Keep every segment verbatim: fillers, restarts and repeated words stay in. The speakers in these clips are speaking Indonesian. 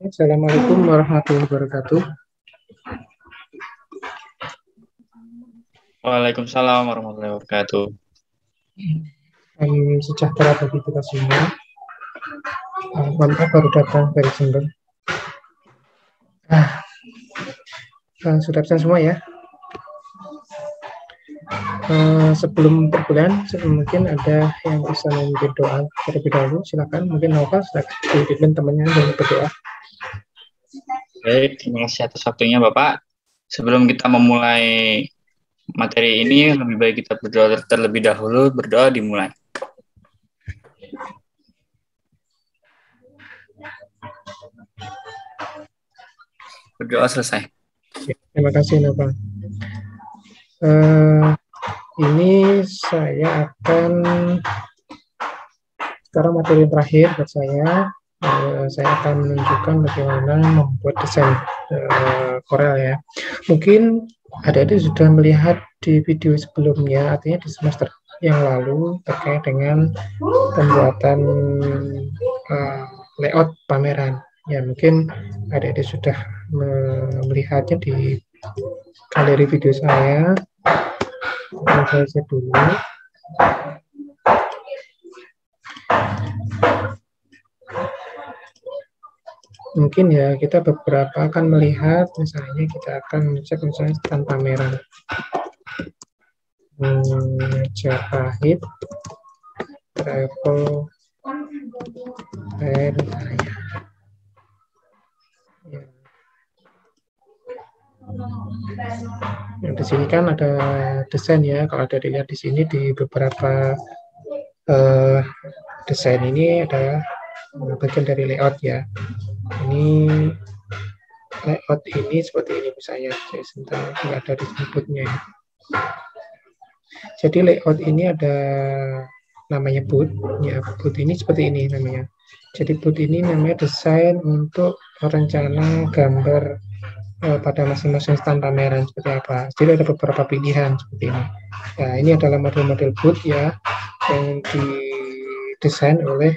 Assalamualaikum warahmatullahi wabarakatuh. Waalaikumsalam warahmatullahi wabarakatuh. Um, sejahtera bagi kita semua. Mantap, baru datang dari Sumber. Ah, uh, sudah pesan semua ya. Uh, sebelum perkuliahan, mungkin ada yang bisa memimpin doa terlebih dahulu. Silakan, mungkin Nova sudah dipimpin temannya yang berdoa. Baik, terima kasih atas waktunya Bapak. Sebelum kita memulai materi ini, lebih baik kita berdoa terlebih dahulu. Berdoa dimulai. Berdoa selesai. Terima kasih Nova. Uh, ini saya akan sekarang materi terakhir buat saya. Uh, saya akan menunjukkan bagaimana membuat desain uh, Corel ya. Mungkin adik-adik sudah melihat di video sebelumnya, artinya di semester yang lalu terkait dengan pembuatan uh, layout pameran. Ya mungkin adik-adik sudah melihatnya di galeri video saya. Saya cek dulu. Mungkin ya kita beberapa akan melihat, misalnya kita akan cek misalnya stand pameran Majapahit Travel dan saya. Nah, di sini kan ada desain ya. Kalau ada dilihat di sini di beberapa eh, desain ini ada bagian dari layout ya. Ini layout ini seperti ini misalnya. Saya sebentar nggak ada di sebutnya. Jadi layout ini ada namanya boot. Ya, boot ini seperti ini namanya. Jadi boot ini namanya desain untuk rencana gambar pada masing-masing stand pameran seperti apa. Jadi ada beberapa pilihan seperti ini. Nah, ini adalah model-model booth ya yang didesain oleh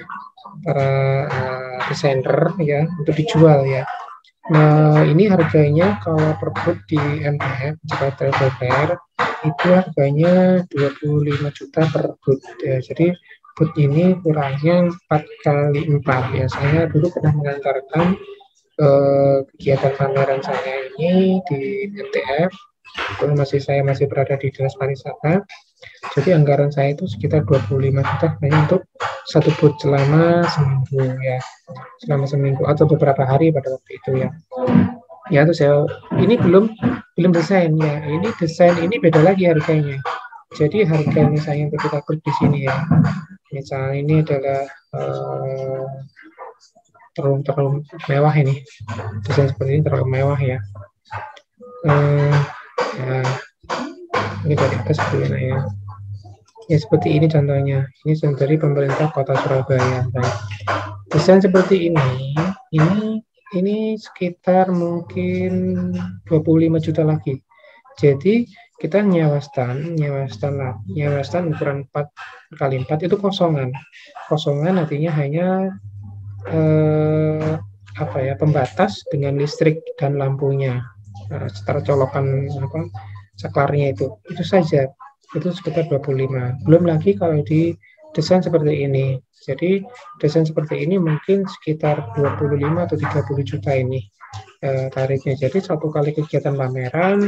para uh, desainer ya untuk dijual ya. Nah, ini harganya kalau per booth di M P F Travel Fair itu harganya dua puluh lima juta per booth ya. Jadi booth ini kurangnya empat kali empat ya. Saya dulu pernah mengantarkan Uh, kegiatan pameran saya ini di N T F, kalau masih saya masih berada di Dinas Pariwisata. Jadi anggaran saya itu sekitar dua puluh lima juta hanya untuk satu booth selama seminggu ya, selama seminggu atau beberapa hari pada waktu itu ya. Ya itu saya ini belum belum desain ya, ini desain ini beda lagi harganya. Jadi harga misalnya yang kita klik di sini ya, misalnya ini adalah uh, terlalu terlalu mewah ini, desain seperti ini terlalu mewah ya. Uh, nah, ini dari atas dulu ya. Ya seperti ini contohnya. Ini dari pemerintah Kota Surabaya. Nah, desain seperti ini, ini ini sekitar mungkin dua puluh lima juta lagi. Jadi kita nyewa stand, nyewa stand lah, nyewa stand ukuran empat kali empat itu kosongan. Kosongan artinya hanya Eh, apa ya pembatas dengan listrik dan lampunya, nah, secara colokan apa saklarnya itu itu saja, itu sekitar dua puluh lima. Belum lagi kalau di desain seperti ini. Jadi desain seperti ini mungkin sekitar dua puluh lima atau tiga puluh juta ini eh, tarifnya. Jadi satu kali kegiatan pameran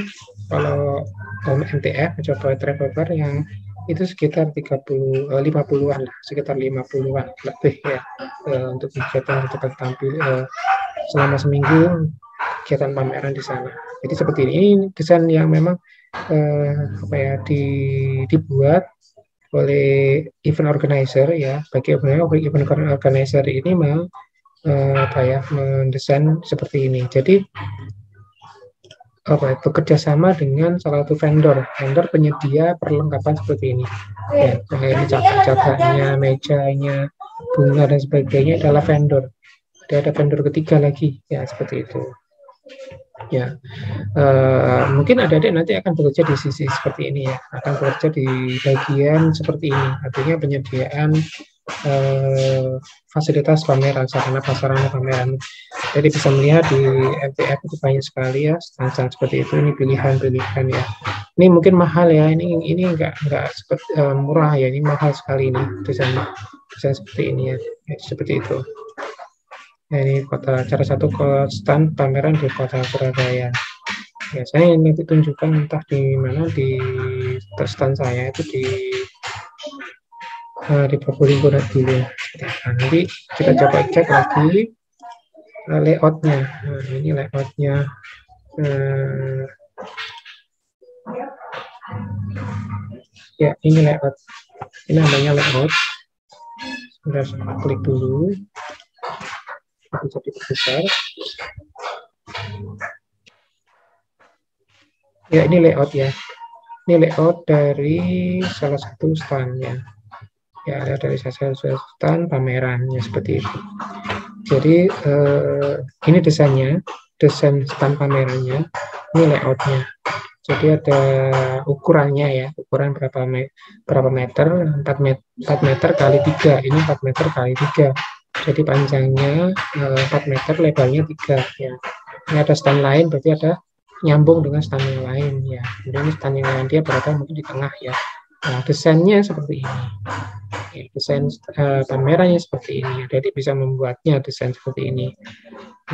kalau M T F mencoba travel fair yang itu sekitar tiga puluh lima puluhan lah, sekitar lima puluhan lebih ya uh, untuk kegiatan untuk tampil uh, selama seminggu kegiatan pameran di sana. Jadi seperti ini, ini desain yang memang uh, apa ya di, dibuat oleh event organizer ya. Bagi event organizer ini memang uh, apa ya mendesain seperti ini. Jadi apa bekerja sama dengan salah satu vendor, vendor penyedia perlengkapan seperti ini. Ya, ini cabang-cabangnya, mejanya, bunga dan sebagainya adalah vendor. Ada ada vendor ketiga lagi, ya seperti itu. Ya, uh, mungkin adik-adik nanti akan bekerja di sisi seperti ini ya, akan bekerja di bagian seperti ini, artinya penyediaan eh, fasilitas pameran, sarana prasarana pameran. Jadi bisa melihat di M T F itu banyak sekali ya stand-stand seperti itu. Ini pilihan-pilihan ya. Ini mungkin mahal ya. Ini ini enggak enggak seperti eh, murah ya. Ini mahal sekali ini desain desain seperti ini ya. Eh, seperti itu. Nah, ini kota cara satu ke stand pameran di kota Surabaya. Ya, saya nanti tunjukkan entah di mana di stand saya itu di uh, di Probolinggo dulu. Nah, nanti kita coba cek lagi uh, layoutnya. Nah, ini layoutnya. Uh, ya, ini layout. Ini namanya layout. Sudah saya klik dulu. Bisa diperbesar. Ya, ini layout ya. Ini layout dari salah satu stand ya. Ya, dari salah satu stand pamerannya seperti itu. Jadi eh, ini desainnya, desain stand pamerannya. Ini layoutnya. Jadi ada ukurannya ya, ukuran berapa me berapa meter? empat meter kali tiga. Ini empat meter kali tiga. Jadi panjangnya empat meter, lebarnya tiga ya. Ini ada stand lain, berarti ada nyambung dengan stand yang lain ya. Kemudian stand yang lain dia berada mungkin di tengah ya. Nah, desainnya seperti ini. Ya, desain uh, pamerannya seperti ini. Jadi bisa membuatnya desain seperti ini.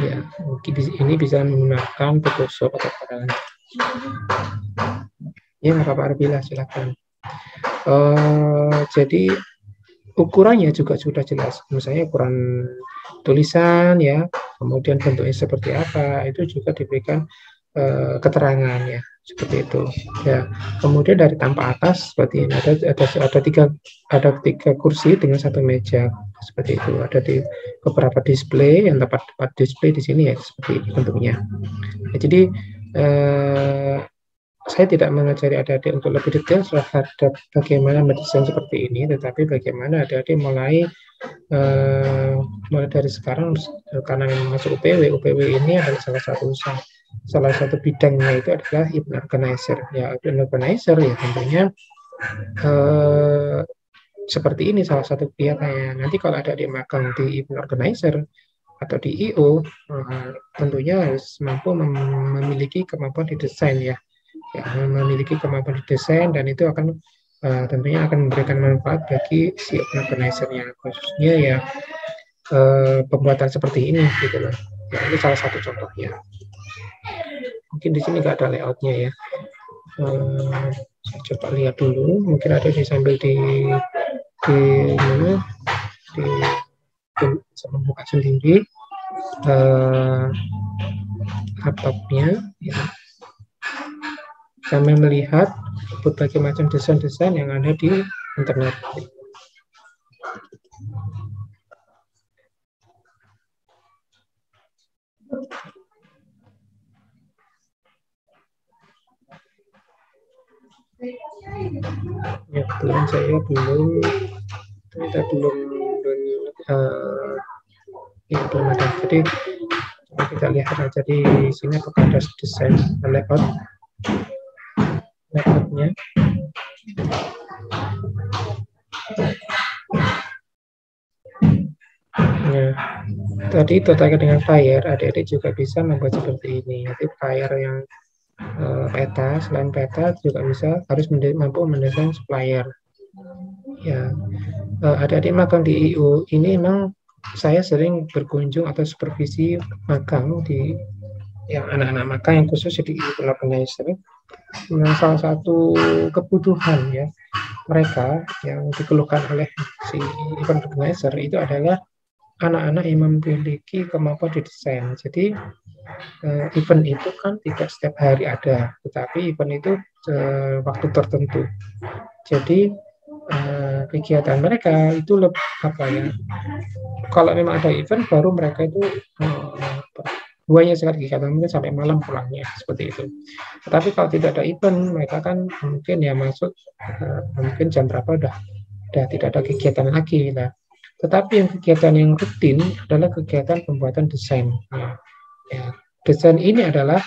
Ya, mungkin ini bisa menggunakan Photoshop atau Corel. Ya, Bapak Arbila silakan. Uh, jadi ukurannya juga sudah jelas, misalnya ukuran tulisan ya, kemudian bentuknya seperti apa, itu juga diberikan e, keterangan ya, seperti itu ya. Kemudian dari tampak atas seperti ini, ada ada ada tiga ada tiga kursi dengan satu meja seperti itu, ada di beberapa display yang dapat dapat display di sini ya, seperti ini bentuknya. Nah, jadi e, saya tidak mengajari adik-adik untuk lebih detail terhadap bagaimana mendesain seperti ini, tetapi bagaimana adik-adik mulai eh, mulai dari sekarang, karena memang masuk U P W. U P W ini adalah salah satu salah satu bidangnya itu adalah event organizer. Ya, event organizer ya tentunya eh, seperti ini salah satu kegiatannya. Nanti kalau adik-adik magang di event organizer atau di E U, eh, tentunya harus mampu mem memiliki kemampuan di desain ya. Ya, memiliki kemampuan desain, dan itu akan uh, tentunya akan memberikan manfaat bagi si organizer-nya, khususnya ya uh, pembuatan seperti ini gitu loh. Ya, ini salah satu contohnya. Mungkin di sini nggak ada layoutnya ya. Uh, saya coba lihat dulu, mungkin ada di sambil di di mana di, di saya membuka sendiri uh, laptopnya ya. Kami melihat berbagai macam desain-desain yang ada di internet. Ya, kebetulan saya belum, kita belum, belum uh, ya belum ada. Jadi kita lihat aja di sini apakah ada desain layout. Layoutnya nah, tadi terkait dengan flyer, adik-adik juga bisa membuat seperti ini. Jadi flyer yang eh, peta, selain peta juga bisa harus mampu mendesain flyer ya. eh, adik-adik magang di E U ini, memang saya sering berkunjung atau supervisi magang di yang anak-anak magang yang khusus di E U organizer. Nah, salah satu kebutuhan ya mereka yang dikeluhkan oleh si event organizer itu adalah anak-anak yang memiliki kemampuan di desain. Jadi eh, event itu kan tidak setiap hari ada, tetapi event itu eh, waktu tertentu. Jadi eh, kegiatan mereka itu lebih apa ya? Kalau memang ada event baru mereka itu eh, buahnya sangat kegiatan, mungkin sampai malam pulangnya seperti itu. Tetapi kalau tidak ada event, mereka kan mungkin ya masuk uh, mungkin jam berapa udah, udah tidak ada kegiatan lagi. Nah, tetapi yang kegiatan yang rutin adalah kegiatan pembuatan desain. Ya. Ya. Desain ini adalah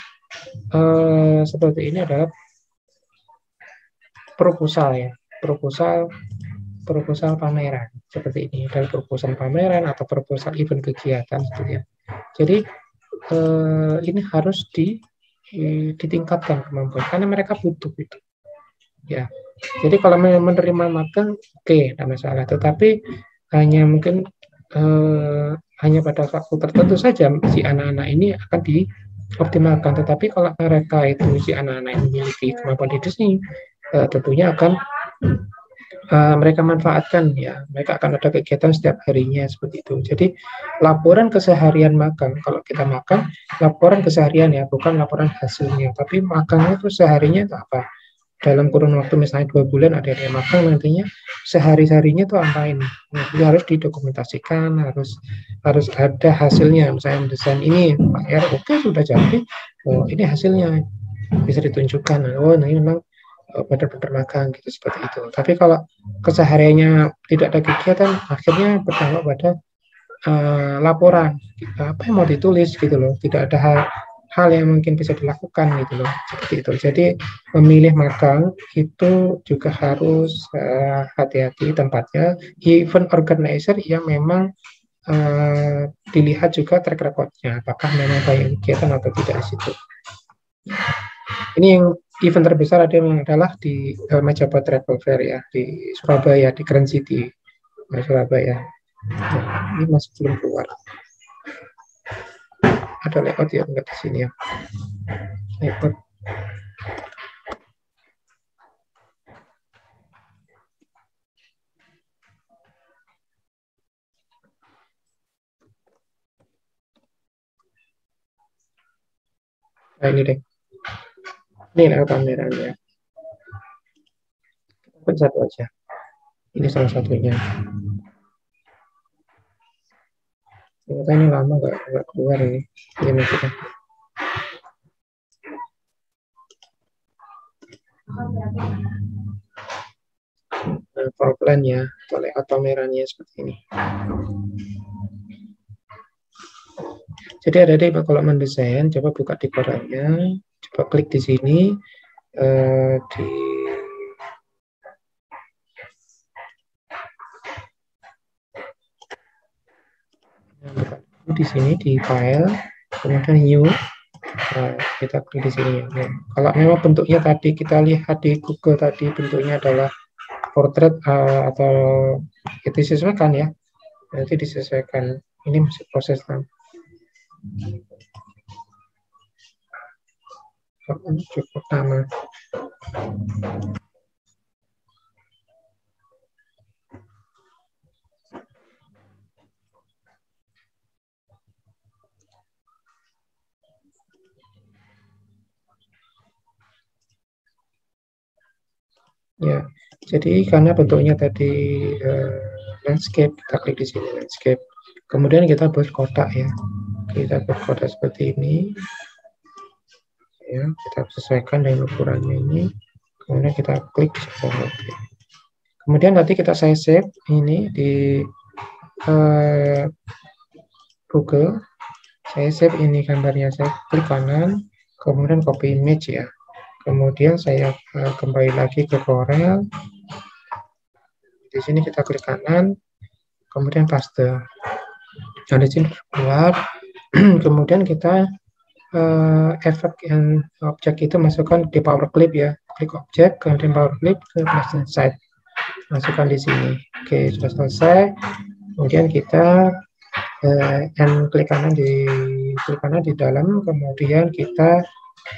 uh, seperti ini adalah proposal ya, proposal proposal pameran seperti ini, dan proposal pameran atau proposal event kegiatan seperti itu. Jadi eh, ini harus di, eh, ditingkatkan kemampuan karena mereka butuh itu. Ya, jadi kalau menerima magang, oke, okay, tidak masalah. Tetapi hanya mungkin eh, hanya pada waktu tertentu saja si anak-anak ini akan dioptimalkan. Tetapi kalau mereka itu si anak-anak yang memiliki kemampuan di sini, eh, tentunya akan Uh, mereka manfaatkan ya, mereka akan ada kegiatan setiap harinya seperti itu. Jadi laporan keseharian magang, kalau kita magang laporan keseharian ya, bukan laporan hasilnya, tapi magangnya itu seharinya itu apa dalam kurun waktu misalnya dua bulan ada yang magang nantinya sehari-harinya itu apa ini. Nah, itu harus didokumentasikan, harus harus ada hasilnya, misalnya desain ini Pak R, oke sudah jadi, oh ini hasilnya bisa ditunjukkan, oh nah ini memang benar-benar magang gitu seperti itu. Tapi kalau kesehariannya tidak ada kegiatan, akhirnya berdampak pada uh, laporan apa yang mau ditulis gitu loh, tidak ada hal, hal yang mungkin bisa dilakukan gitu loh seperti itu. Jadi memilih magang itu juga harus hati-hati uh, tempatnya. Event organizer yang memang uh, dilihat juga track recordnya, apakah memang banyak kegiatan atau tidak di situ. Ini yang event terbesar adalah di Majapahit Travel Fair ya, di Surabaya, di Grand City Surabaya. Nah, ini masih belum keluar. Ada layout ya enggak di sini ya. Layout. Nah, ini deh. Ini adalah pamerannya. Bukan satu aja. Ini salah satunya. Ternyata ini lama gak, gak keluar ini. Ini maksudnya. Nah, floor plan ya, atau layout pamerannya seperti ini. Jadi ada deh kalau mendesain, coba buka di Corelnya. Coba klik di sini, eh, di di sini di file, kemudian new. Nah, kita klik di sini. Nah, kalau memang bentuknya tadi kita lihat di Google tadi bentuknya adalah portrait uh, atau itu disesuaikan ya. Nanti disesuaikan. Ini masih proses kan. Cukup lama. Ya, jadi karena bentuknya tadi eh, landscape, kita klik di sini landscape. Kemudian kita buat kotak ya. Kita buat kotak seperti ini. Ya, kita sesuaikan dengan ukurannya ini, kemudian kita klik support. Kemudian nanti kita saya save ini di uh, Google, saya save ini gambarnya, saya klik kanan, kemudian copy image ya, kemudian saya uh, kembali lagi ke Corel, di sini kita klik kanan, kemudian paste, nah di sini keluar, kemudian kita Uh, efek dan objek itu masukkan di power clip ya, klik objek kemudian power clip ke masukkan side, masukkan di sini. Oke, sudah selesai. Kemudian kita uh, and klik kanan di klik kanan di dalam, kemudian kita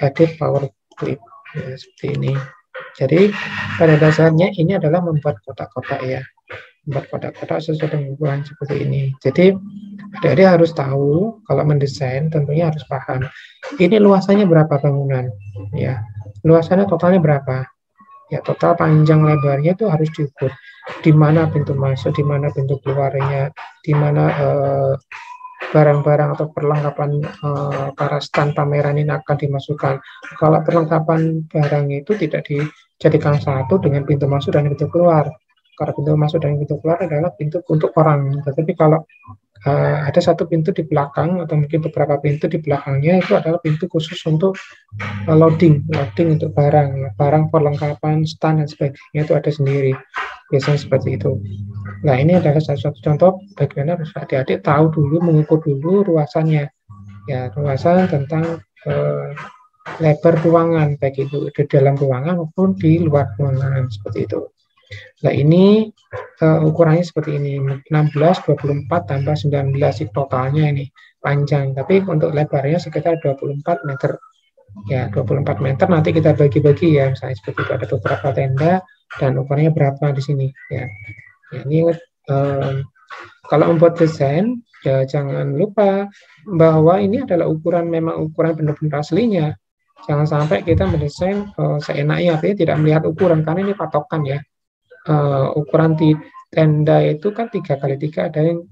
edit power clip ya, seperti ini. Jadi pada dasarnya ini adalah membuat kotak-kotak ya, membuat kotak-kotak sesuai dengan ukuran seperti ini. Jadi adik-adik harus tahu, kalau mendesain tentunya harus paham. Ini luasannya berapa bangunan? Ya, luasannya totalnya berapa? Ya, total panjang lebarnya itu harus diukur. Di mana pintu masuk, di mana pintu keluarnya, di mana barang-barang eh, atau perlengkapan eh, para stand pameran ini akan dimasukkan. Kalau perlengkapan barang itu tidak dijadikan satu dengan pintu masuk dan pintu keluar. Karena pintu masuk dan pintu keluar adalah pintu untuk orang. Tetapi kalau uh, ada satu pintu di belakang atau mungkin beberapa pintu di belakangnya itu adalah pintu khusus untuk uh, loading, loading untuk barang, barang perlengkapan, stand dan sebagainya itu ada sendiri. biasanya seperti itu. Nah, ini adalah salah satu contoh bagaimana adik-adik tahu dulu, mengukur dulu ruasannya, ya, ruasan tentang eh, lebar ruangan, baik itu di dalam ruangan maupun di luar ruangan, seperti itu. Nah, ini uh, ukurannya seperti ini, enam belas, dua puluh empat, tambah sembilan belas, totalnya ini panjang, tapi untuk lebarnya sekitar dua puluh empat meter. Ya, dua puluh empat meter nanti kita bagi-bagi ya, misalnya seperti itu, ada beberapa tenda, dan ukurannya berapa di sini. Ya, ya ini uh, kalau membuat desain, ya jangan lupa bahwa ini adalah ukuran, memang ukuran benar-benar aslinya. Jangan sampai kita mendesain uh, seenaknya, artinya tidak melihat ukuran, karena ini patokan ya. Uh, ukuran di tenda itu kan tiga kali tiga, ada yang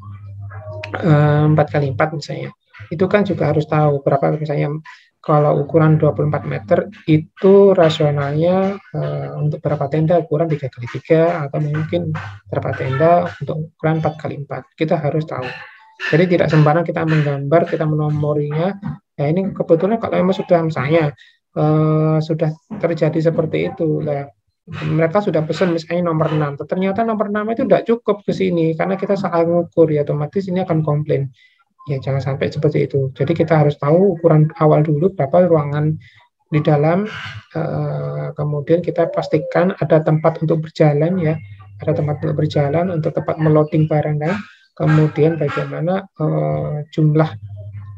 uh, empat kali empat misalnya. Itu kan juga harus tahu berapa, misalnya kalau ukuran dua puluh empat meter itu rasionalnya uh, untuk berapa tenda ukuran tiga kali tiga, atau mungkin berapa tenda untuk ukuran empat kali empat. Kita harus tahu. Jadi tidak sembarang kita menggambar, kita menomorinya. Ya ini kebetulan kalau memang sudah misalnya uh, sudah terjadi seperti itu lah. Mereka sudah pesan misalnya nomor enam, ternyata nomor enam itu tidak cukup ke sini karena kita salah mengukur, ya otomatis ini akan komplain. Ya jangan sampai seperti itu. Jadi kita harus tahu ukuran awal dulu berapa ruangan di dalam, eh, kemudian kita pastikan ada tempat untuk berjalan ya, ada tempat untuk berjalan untuk tempat meloading barang, dan kemudian bagaimana eh, jumlah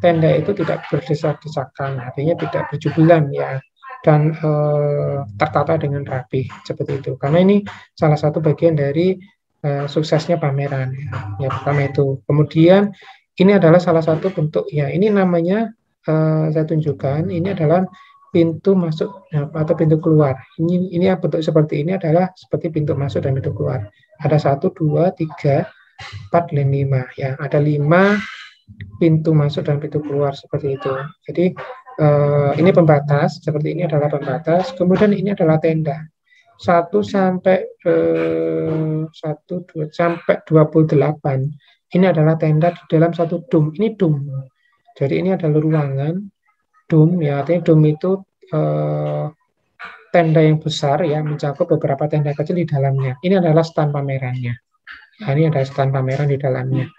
tenda itu tidak berdesak-desakan, artinya tidak berjubelan ya, dan e, tertata dengan rapi seperti itu. Karena ini salah satu bagian dari e, suksesnya pameran ya, pertama itu. Kemudian ini adalah salah satu bentuk ya, ini namanya e, saya tunjukkan, ini adalah pintu masuk ya, atau pintu keluar. Ini ini bentuk seperti ini adalah seperti pintu masuk dan pintu keluar. Ada satu, dua, tiga, empat, lima ya. Ada lima pintu masuk dan pintu keluar seperti itu. Jadi Uh, ini pembatas, seperti ini adalah pembatas. Kemudian ini adalah tenda satu sampai uh, satu dua sampai dua puluh delapan. Ini adalah tenda di dalam satu dom. Ini dom. Jadi ini adalah ruangan dom ya. Artinya dom itu uh, tenda yang besar ya, mencakup beberapa tenda kecil di dalamnya. Ini adalah stand pamerannya. Nah, ini ada stand pameran di dalamnya.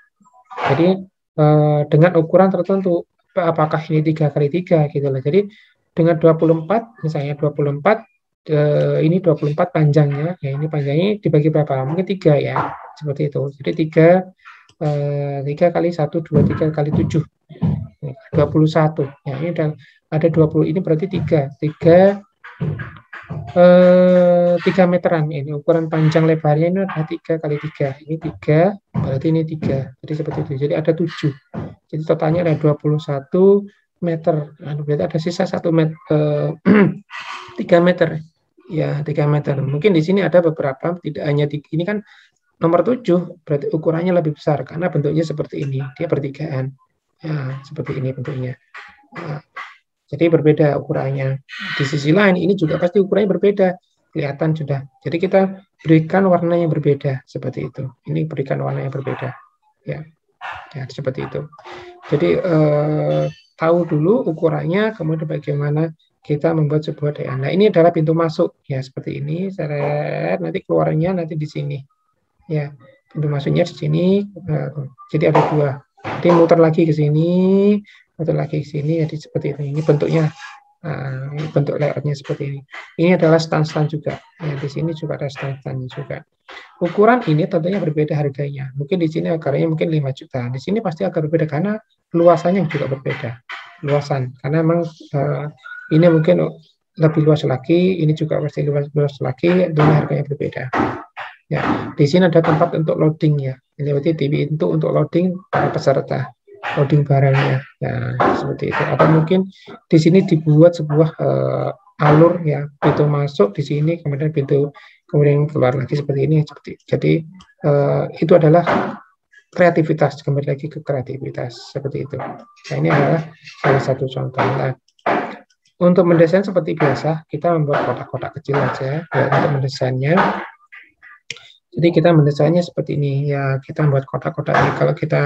Jadi uh, dengan ukuran tertentu. Apakah ini tiga kali tiga gitu lah. Jadi dengan dua puluh empat misalnya dua puluh empat eh, ini dua puluh empat panjangnya ya, ini panjangnya dibagi berapa? Mungkin tiga ya. Seperti itu. Jadi tiga kali satu, dua, tiga kali tujuh. dua puluh satu. Ya, ini dan ada dua puluh, ini berarti tiga tiga eh, tiga meteran ini ukuran panjang lebarnya, ini ada tiga kali tiga. Ini tiga, berarti ini tiga. Jadi seperti itu. Jadi ada tujuh. Jadi totalnya ada dua puluh satu meter. Lalu berarti ada sisa satu meter, tiga meter. Ya, tiga meter. Mungkin di sini ada beberapa, tidak hanya tiga. Ini kan nomor tujuh, berarti ukurannya lebih besar karena bentuknya seperti ini. Dia pertigaan. Ya, seperti ini bentuknya. Ya, jadi berbeda ukurannya. Di sisi lain ini juga pasti ukurannya berbeda. Kelihatan sudah. Jadi kita berikan warna yang berbeda seperti itu. Ini berikan warna yang berbeda. Ya. Ya, seperti itu. Jadi eh, tahu dulu ukurannya, kemudian bagaimana kita membuat sebuah D A. Nah, ini adalah pintu masuk ya, seperti ini. Seret, nanti keluarnya nanti di sini. Ya, pintu masuknya di sini. Eh, jadi ada dua. Jadi muter lagi ke sini, muter lagi ke sini. Jadi seperti ini. Ini bentuknya, nah, ini bentuk layoutnya seperti ini. Ini adalah stand-stand juga. Ya, di sini juga ada stand-stand juga. Ukuran ini tentunya berbeda harganya. Mungkin di sini akarnya mungkin lima juta. Di sini pasti akan berbeda karena luasannya juga berbeda. Luasan. Karena memang uh, ini mungkin lebih luas lagi, ini juga pasti luas, luas lagi, dengan harganya berbeda. Ya, di sini ada tempat untuk loading ya. Ini berarti T V itu untuk loading para peserta, loading barangnya. Nah, seperti itu. Atau mungkin di sini dibuat sebuah uh, alur ya, pintu masuk di sini, kemudian pintu kemudian keluar lagi seperti ini. Jadi uh, itu adalah kreativitas, kembali lagi ke kreativitas seperti itu. Nah, ini adalah salah satu contoh. Nah, untuk mendesain seperti biasa, kita membuat kotak-kotak kecil aja ya, untuk mendesainnya. Jadi kita mendesainnya seperti ini ya, kita membuat kotak-kotak ini. Kalau kita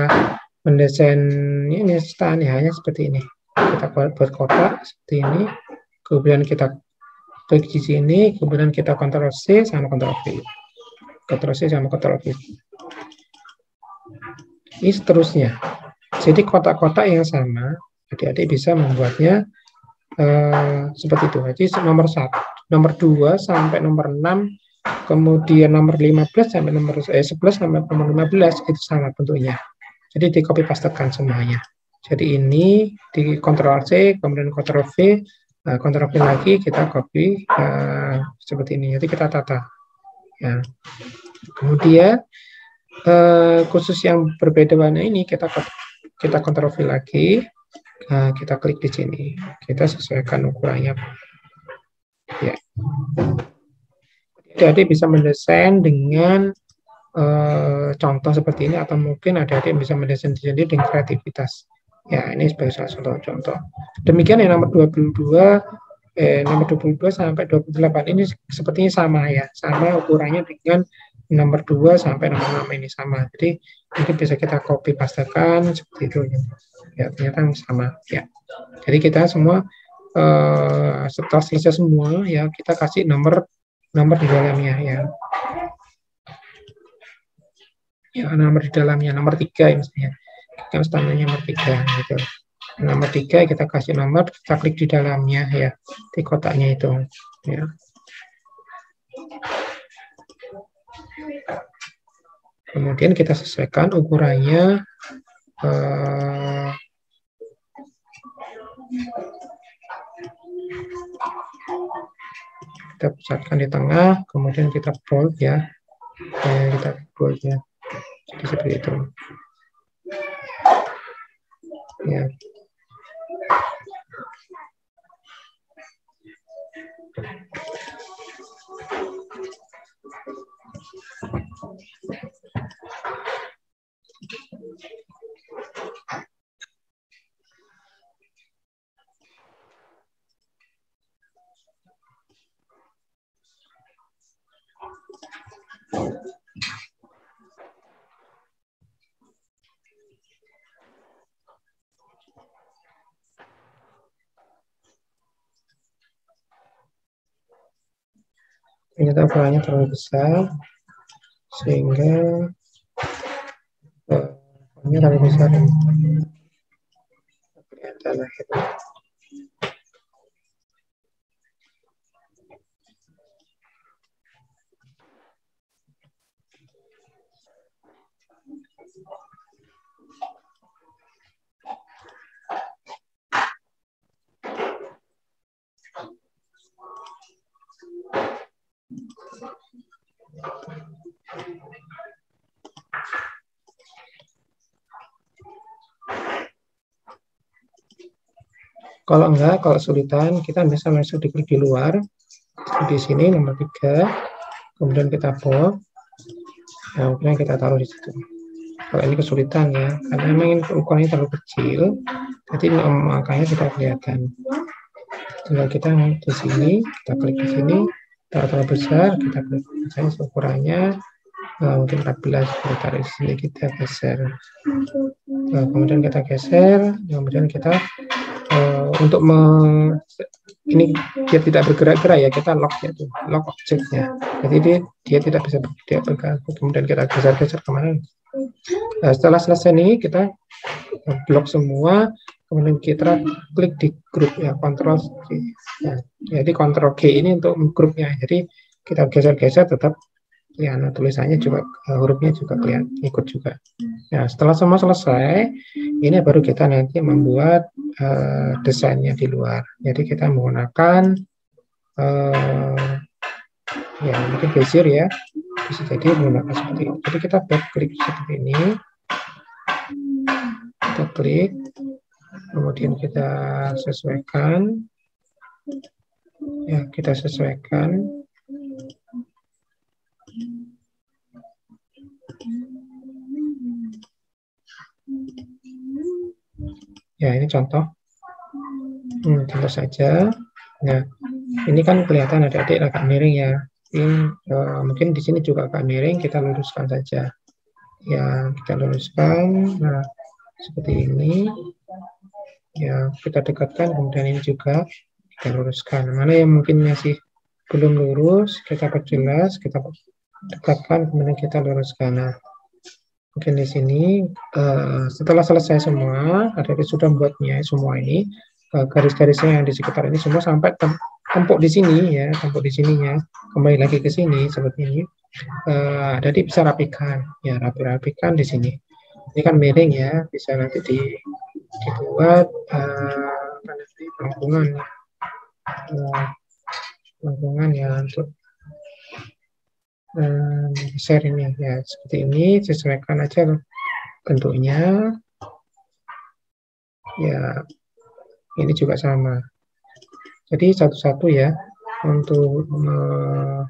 mendesain ini stand ya, hanya seperti ini. Kita buat, buat kotak seperti ini, kemudian kita klik di sini, kemudian kita kontrol C sama kontrol V. Ctrl C sama Ctrl V. Ini seterusnya. Jadi kotak-kotak yang sama, adik-adik bisa membuatnya uh, seperti itu. Jadi nomor satu, nomor dua sampai nomor enam, kemudian nomor lima belas sampai nomor eh, sebelas sampai nomor lima belas itu sama bentuknya. Jadi di copy pastekan semuanya. Jadi ini di Ctrl C, kemudian Ctrl V, uh, Ctrl V lagi kita copy uh, seperti ini. Jadi kita tata. Ya. Kemudian uh, khusus yang berbeda warna ini kita kita Ctrl V lagi. Uh, kita klik di sini, kita sesuaikan ukurannya. Ya, jadi bisa mendesain dengan uh, contoh seperti ini, atau mungkin ada yang bisa mendesain sendiri dengan kreativitas. Ya, ini sebagai salah satu contoh. Demikian yang nomor dua puluh dua, eh, nomor dua puluh dua sampai dua puluh delapan ini sepertinya sama ya, sama ukurannya dengan nomor dua sampai nomor enam ini sama. Jadi ini bisa kita copy pastekan seperti itu. Ya, ternyata sama ya. Jadi kita semua uh, setelah selesai semua ya, kita kasih nomor nomor di dalamnya ya. Ya, nomor di dalamnya nomor tiga ya, misalnya. Kita standarnya nomor tiga gitu. Nomor tiga kita kasih nomor, kita klik di dalamnya ya, di kotaknya itu ya. Kemudian kita sesuaikan ukurannya uh, kita pusatkan di tengah, kemudian kita bold ya, eh, kita bold ya, jadi seperti itu ya. Ternyata ukurannya terlalu besar, sehingga ini terlalu besar. Kelihatan akhirnya. Kalau enggak, kalau kesulitan, kita bisa masuk di klik di luar. Di sini nomor tiga, kemudian kita bold. Nah, kemudian kita taruh di situ. Kalau ini kesulitan ya, karena memang ukurannya terlalu kecil, jadi angkanya tidak kelihatan. Setelah kita di sini, kita klik di sini, taruh besar, kita klik besar, ukurannya uh, mungkin empat belas, kita taruh di sini, kita geser. Nah, kemudian kita geser, kemudian kita Uh, untuk meng, ini dia tidak bergerak-gerak ya, kita lock ya, lock objeknya. Jadi dia, dia tidak bisa dia bergerak. Kemudian kita geser-geser kemana. Nah, setelah selesai ini kita blok semua, kemudian kita klik di grup ya, Ctrl G. Ya, jadi Ctrl G ini untuk grupnya. Jadi kita geser-geser tetap ya, nah, tulisannya juga uh, hurufnya juga kelihatan ikut juga. Nah, setelah semua selesai, ini baru kita nanti membuat uh, desainnya di luar. Jadi kita menggunakan uh, ya mungkin bezier ya, bisa jadi menggunakan seperti ini. Jadi kita back klik seperti ini, kita klik, kemudian kita sesuaikan, ya kita sesuaikan. Ya, ini contoh. Hmm, contoh saja. Nah, ini kan kelihatan adik-adik agak miring ya. Ini, uh, mungkin di sini juga agak miring, kita luruskan saja. Ya, kita luruskan. Nah, seperti ini. Ya, kita dekatkan, kemudian ini juga kita luruskan. Mana yang mungkin masih belum lurus, kita perjelas, kita dekatkan, kemudian kita luruskan. Nah, mungkin di sini uh, setelah selesai semua, adik-adik sudah membuatnya semua ini, uh, garis-garisnya yang di sekitar ini semua sampai tem tempuk di sini ya, tempuk di sininya, kembali lagi ke sini seperti ini. Uh, adik-adik bisa rapikan ya, rapi-rapikan di sini. Ini kan miring ya, bisa nanti di, dibuat uh, nanti pelengkungan, uh, pelengkungan ya untuk Um, share ini ya, seperti ini, sesuaikan aja bentuknya ya, ini juga sama, jadi satu-satu ya untuk uh,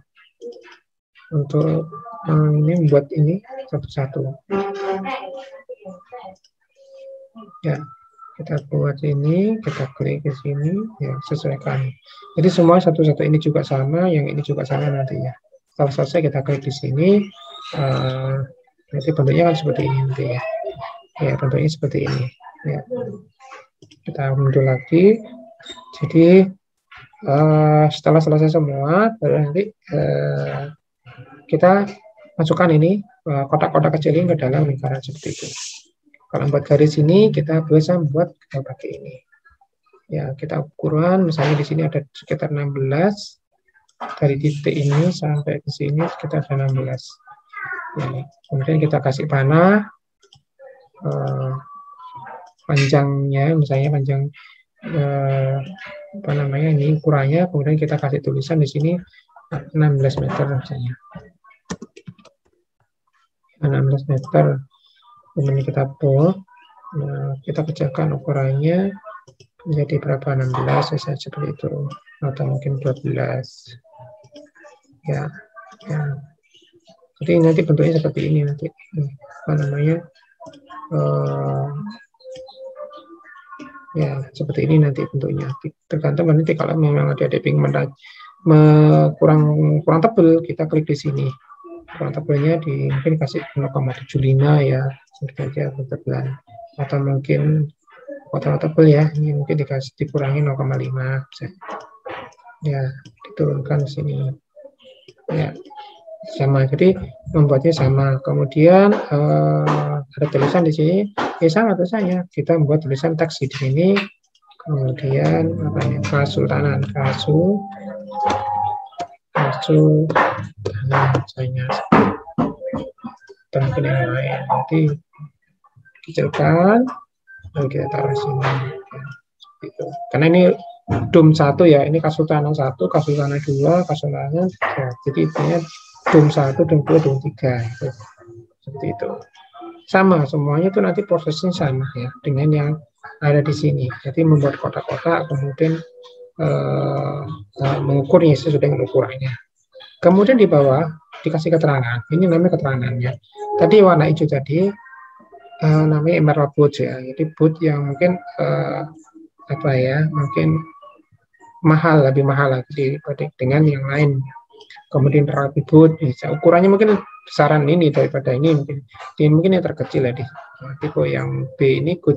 untuk uh, ini membuat ini satu-satu ya, kita buat ini, kita klik ke sini ya, sesuaikan, jadi semua satu-satu ini juga sama, yang ini juga sama nantinya. Kalau selesai kita klik di sini, uh, nanti bentuknya kan seperti ini nanti ya. Ya, bentuknya seperti ini. Ya. Kita mundur lagi. Jadi uh, setelah selesai semua, nanti uh, kita masukkan ini kotak-kotak uh, kecil ini ke dalam lingkaran seperti itu. Kalau buat garis ini, kita bisa buat uh, pakai ini. Ya, kita ukuran, misalnya di sini ada sekitar enam belas. Dari titik ini sampai ke sini sekitar enam belas. Ya, kemudian kita kasih panah eh, panjangnya, misalnya panjang eh, apa namanya ini ukurannya, kemudian kita kasih tulisan di sini enam belas meter misalnya. enam belas meter. Kemudian kita pull, nah, kita kecilkan ukurannya menjadi berapa, enam belas misalnya seperti itu, atau mungkin dua belas. Ya, ya, jadi nanti bentuknya seperti ini nanti, apa namanya, uh, ya seperti ini nanti bentuknya, tergantung nanti kalau memang ada adik ingin kurang kurang tebal, kita klik di sini, kurang tebalnya di mungkin kasih nol koma tujuh lima ya, seperti aja ketebalan, atau mungkin kurang tebal ya, ini mungkin dikasih dikurangi nol koma lima ya, diturunkan di sini. Ya, sama, jadi membuatnya sama. Kemudian eh, ada tulisan di sini, ya sama tulisannya. Kita membuat tulisan teks di sini, kemudian apa ya, Kesultanan, kasu, kasu, tanah, misalnya, terakhir yang lain. Nanti kecilkan, lalu kita taruh sini. Ya, gitu. Karena ini dom satu ya, ini Kesultanan satu, Kesultanan dua, Kesultanan tiga. Jadi intinya dom satu, dom dua, dom tiga. Gitu. Seperti itu. Sama semuanya itu nanti prosesnya sama ya dengan yang ada di sini. Jadi membuat kotak-kotak, kemudian eh, mengukurnya sesuai dengan ukurannya. Kemudian di bawah dikasih keterangan. Ini namanya keterangannya. Tadi warna hijau tadi eh, namanya emerald boot ya. Jadi boot yang mungkin eh, apa ya, mungkin mahal, lebih mahal lagi dengan yang lain. Kemudian rapi boot, bisa ukurannya mungkin besaran ini daripada ini, mungkin ini mungkin yang terkecil ya, di tipe yang B ini good,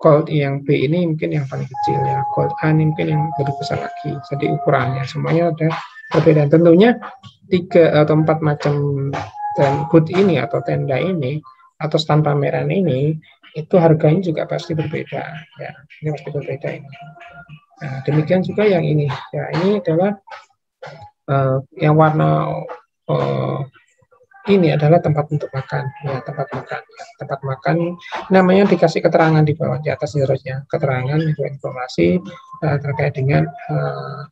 gold yang B ini mungkin yang paling kecil ya, gold A ini mungkin yang lebih besar lagi. Jadi ukurannya semuanya ada perbedaan. Tentunya tiga atau empat macam dan good ini atau tenda ini atau stand pameran ini itu harganya juga pasti berbeda ya, ini pasti berbeda ini. Nah, demikian juga yang ini ya, ini adalah uh, yang warna uh, ini adalah tempat untuk makan ya, tempat makan ya, tempat makan namanya dikasih keterangan di bawah, di atas seterusnya keterangan informasi uh, terkait dengan uh,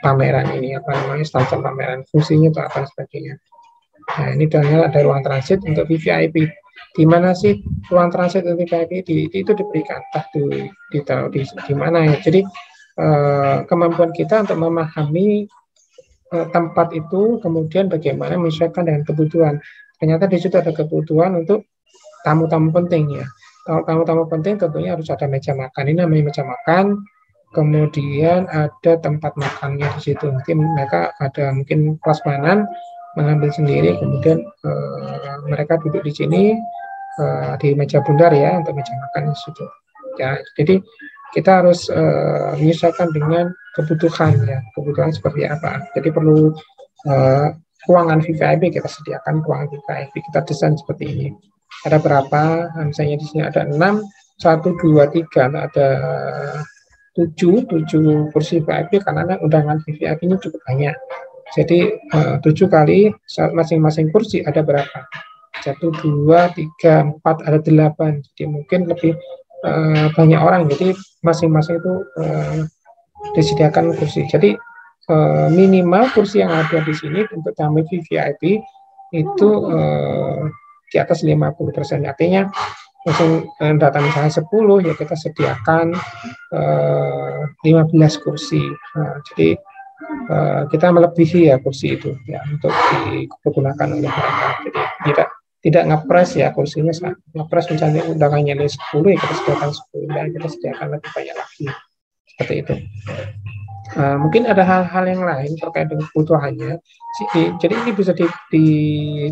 pameran ini, apa namanya stand pameran, fungsinya atau apa sebagainya. Nah, ini Daniel ada ruang transit untuk V V I P. Di mana sih ruang transit untuk V V I P di, itu diberikan, entah di, di, di, di mana ya. Jadi eh, kemampuan kita untuk memahami eh, tempat itu, kemudian bagaimana menyesuaikan dengan kebutuhan. Ternyata di situ ada kebutuhan untuk tamu-tamu penting ya. Kalau tamu-tamu penting tentunya harus ada meja makan, ini namanya meja makan. Kemudian ada tempat makannya di situ. Nanti mereka ada mungkin plasmanan mengambil sendiri, kemudian eh, mereka duduk di sini eh, di meja bundar ya, untuk meja makan situ. Ya, jadi kita harus eh, menyesuaikan dengan kebutuhan ya, kebutuhan seperti apa. Jadi perlu eh, ruangan V V I P, kita sediakan ruangan V V I P, kita desain seperti ini. Ada berapa? Misalnya di sini ada enam, satu, dua, tiga, ada tujuh, tujuh kursi V V I P karena undangan V V I P ini cukup banyak. Jadi tujuh kali masing-masing kursi ada berapa? Satu, dua, tiga, empat, ada delapan. Jadi mungkin lebih uh, banyak orang. Jadi masing-masing itu uh, disediakan kursi. Jadi uh, minimal kursi yang ada di sini untuk tamu V V I P itu uh, di atas lima puluh persen. Artinya langsung datang misalnya sepuluh, ya kita sediakan uh, lima belas kursi. Nah, jadi uh, kita melebihi ya kursi itu ya untuk digunakan oleh mereka. Jadi tidak tidak ngepres ya kursinya, ngepres misalnya undangannya dari sepuluh, ya kita sediakan sepuluh dan kita sediakan lebih banyak lagi. Seperti itu. Uh, mungkin ada hal-hal yang lain terkait dengan kebutuhannya. Jadi ini bisa di, di,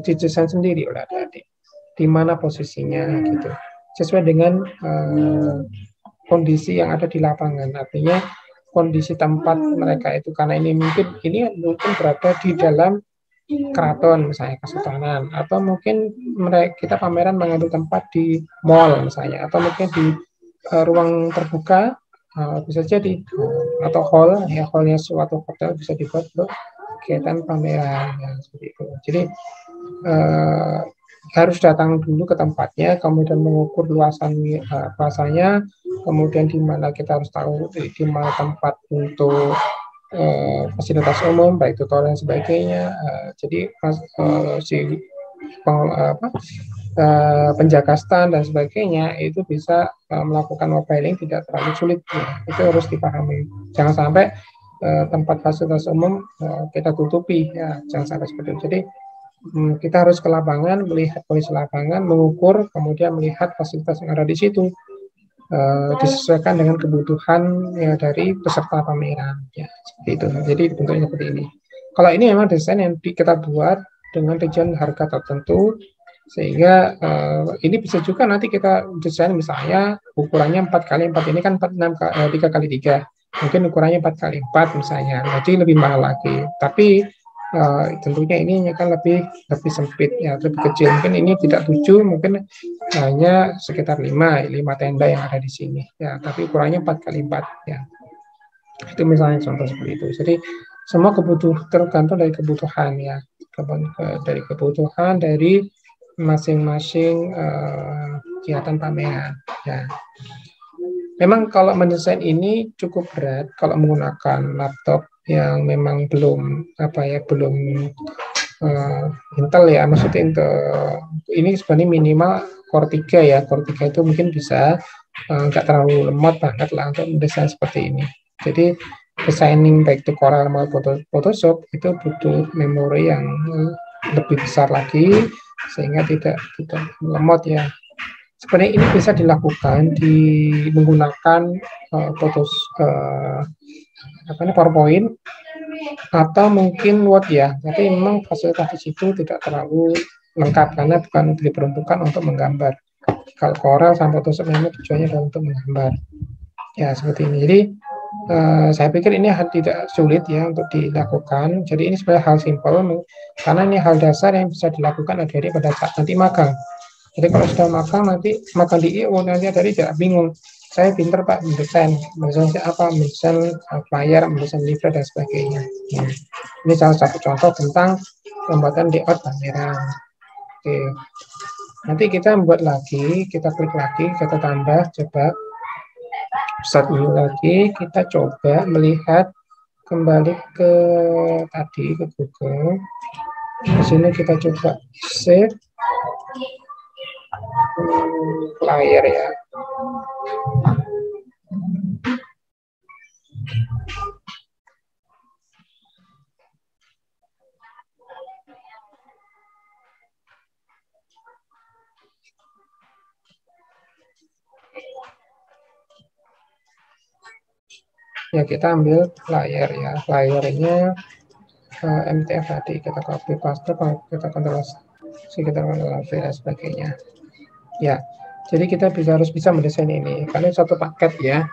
di desain sendiri oleh adik-adik. Di mana posisinya gitu sesuai dengan uh, kondisi yang ada di lapangan, artinya kondisi tempat mereka itu karena ini mungkin ini mungkin berada di dalam keraton misalnya kesultanan, atau mungkin mereka kita pameran mengambil tempat di mall misalnya, atau mungkin di uh, ruang terbuka uh, bisa jadi uh, atau hall ya hallnya suatu hotel bisa dibuat untuk kegiatan pameran ya, seperti itu. Jadi uh, harus datang dulu ke tempatnya, kemudian mengukur luasan uh, luasannya, kemudian di mana kita harus tahu di, di mana tempat untuk uh, fasilitas umum, baik tutorial dan sebagainya. Uh, jadi uh, si peng, uh, apa, uh, penjaga stand dan sebagainya itu bisa uh, melakukan mobiling tidak terlalu sulit. Ya. Itu harus dipahami. Jangan sampai uh, tempat fasilitas umum uh, kita tutupi. Ya. Jangan sampai seperti itu. Jadi kita harus ke lapangan, melihat kondisi lapangan, mengukur, kemudian melihat fasilitas yang ada di situ, uh, disesuaikan dengan kebutuhan ya, dari peserta pameran, ya, seperti itu. Jadi bentuknya seperti ini. Kalau ini memang desain yang kita buat dengan tujuan harga tertentu, sehingga uh, ini bisa juga nanti kita desain misalnya ukurannya empat kali empat, ini kan empat, enam, tiga kali tiga, mungkin ukurannya empat kali empat misalnya, jadi lebih mahal lagi. Tapi Uh, tentunya ini kan lebih lebih sempit ya, lebih kecil, mungkin ini tidak tujuh, mungkin hanya sekitar lima lima tenda yang ada di sini ya, tapi ukurannya empat kali empat ya, itu misalnya contoh seperti itu. Jadi semua kebutuhan tergantung dari kebutuhan ya, dari kebutuhan dari masing-masing uh, kegiatan pameran ya. Memang kalau mendesain ini cukup berat kalau menggunakan laptop yang memang belum apa ya belum uh, Intel ya, maksudnya Intel ini sebenarnya minimal core tiga ya, core tiga itu mungkin bisa nggak uh, terlalu lemot banget lah untuk mendesain seperti ini. Jadi designing baik itu Corel maupun Photoshop itu butuh memori yang lebih besar lagi sehingga tidak tidak lemot ya. Sebenarnya ini bisa dilakukan di menggunakan uh, Photos, uh, apa ini, PowerPoint atau mungkin Word ya. Tapi memang fasilitas di situ tidak terlalu lengkap karena bukan diperuntukkan untuk menggambar. Kalau Corel sampai Photoshop memang tujuannya adalah untuk menggambar. Ya seperti ini. Jadi uh, saya pikir ini tidak sulit ya untuk dilakukan. Jadi ini sebenarnya hal simpel karena ini hal dasar yang bisa dilakukan adik-adik pada saat nanti magang. Jadi kalau sudah makan nanti makan di E U nanti dari tidak bingung. Saya pinter Pak mendesain, mendesain apa, mendesain flyer, mendesain leaflet dan sebagainya. Ya. Ini salah satu contoh tentang pembuatan layout pameran. Oke, nanti kita membuat lagi, kita klik lagi, kita tambah, coba set menu lagi, kita coba melihat kembali ke tadi ke Google. Di sini kita coba save. Flyer ya. Ya kita ambil flyer ya, flyernya uh, M T F tadi kita copy paste, kita kontrol, kita kontrol V dan sebagainya. Ya, jadi kita bisa harus bisa mendesain ini. Karena satu paket ya,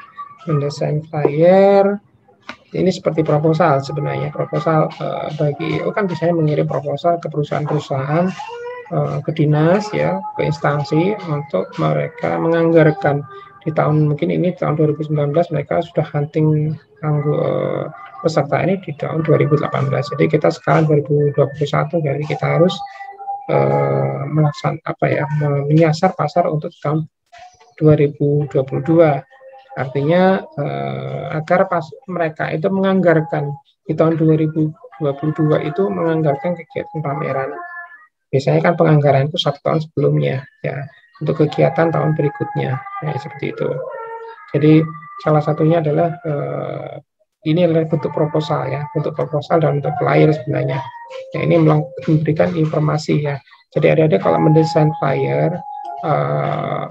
mendesain flyer, Ini seperti proposal sebenarnya, proposal uh, bagi E U kan biasanya mengirim proposal ke perusahaan-perusahaan, uh, ke dinas ya, ke instansi untuk mereka menganggarkan. Di tahun mungkin ini tahun dua ribu sembilan belas mereka sudah hunting uh, peserta ini di tahun dua ribu delapan belas. Jadi kita sekarang dua ribu dua puluh satu, jadi kita harus uh, melaksan apa ya menyasar pasar untuk tahun dua ribu dua puluh dua. Artinya uh, agar pas mereka itu menganggarkan di tahun dua ribu dua puluh dua itu menganggarkan kegiatan pameran. Biasanya kan penganggaran itu satu tahun sebelumnya ya, untuk kegiatan tahun berikutnya, nah, seperti itu. Jadi salah satunya adalah eh, ini adalah bentuk proposal ya, bentuk proposal dan bentuk flyer sebenarnya. Nah, ini memberikan informasi ya. Jadi ada-ada kalau mendesain flyer, eh,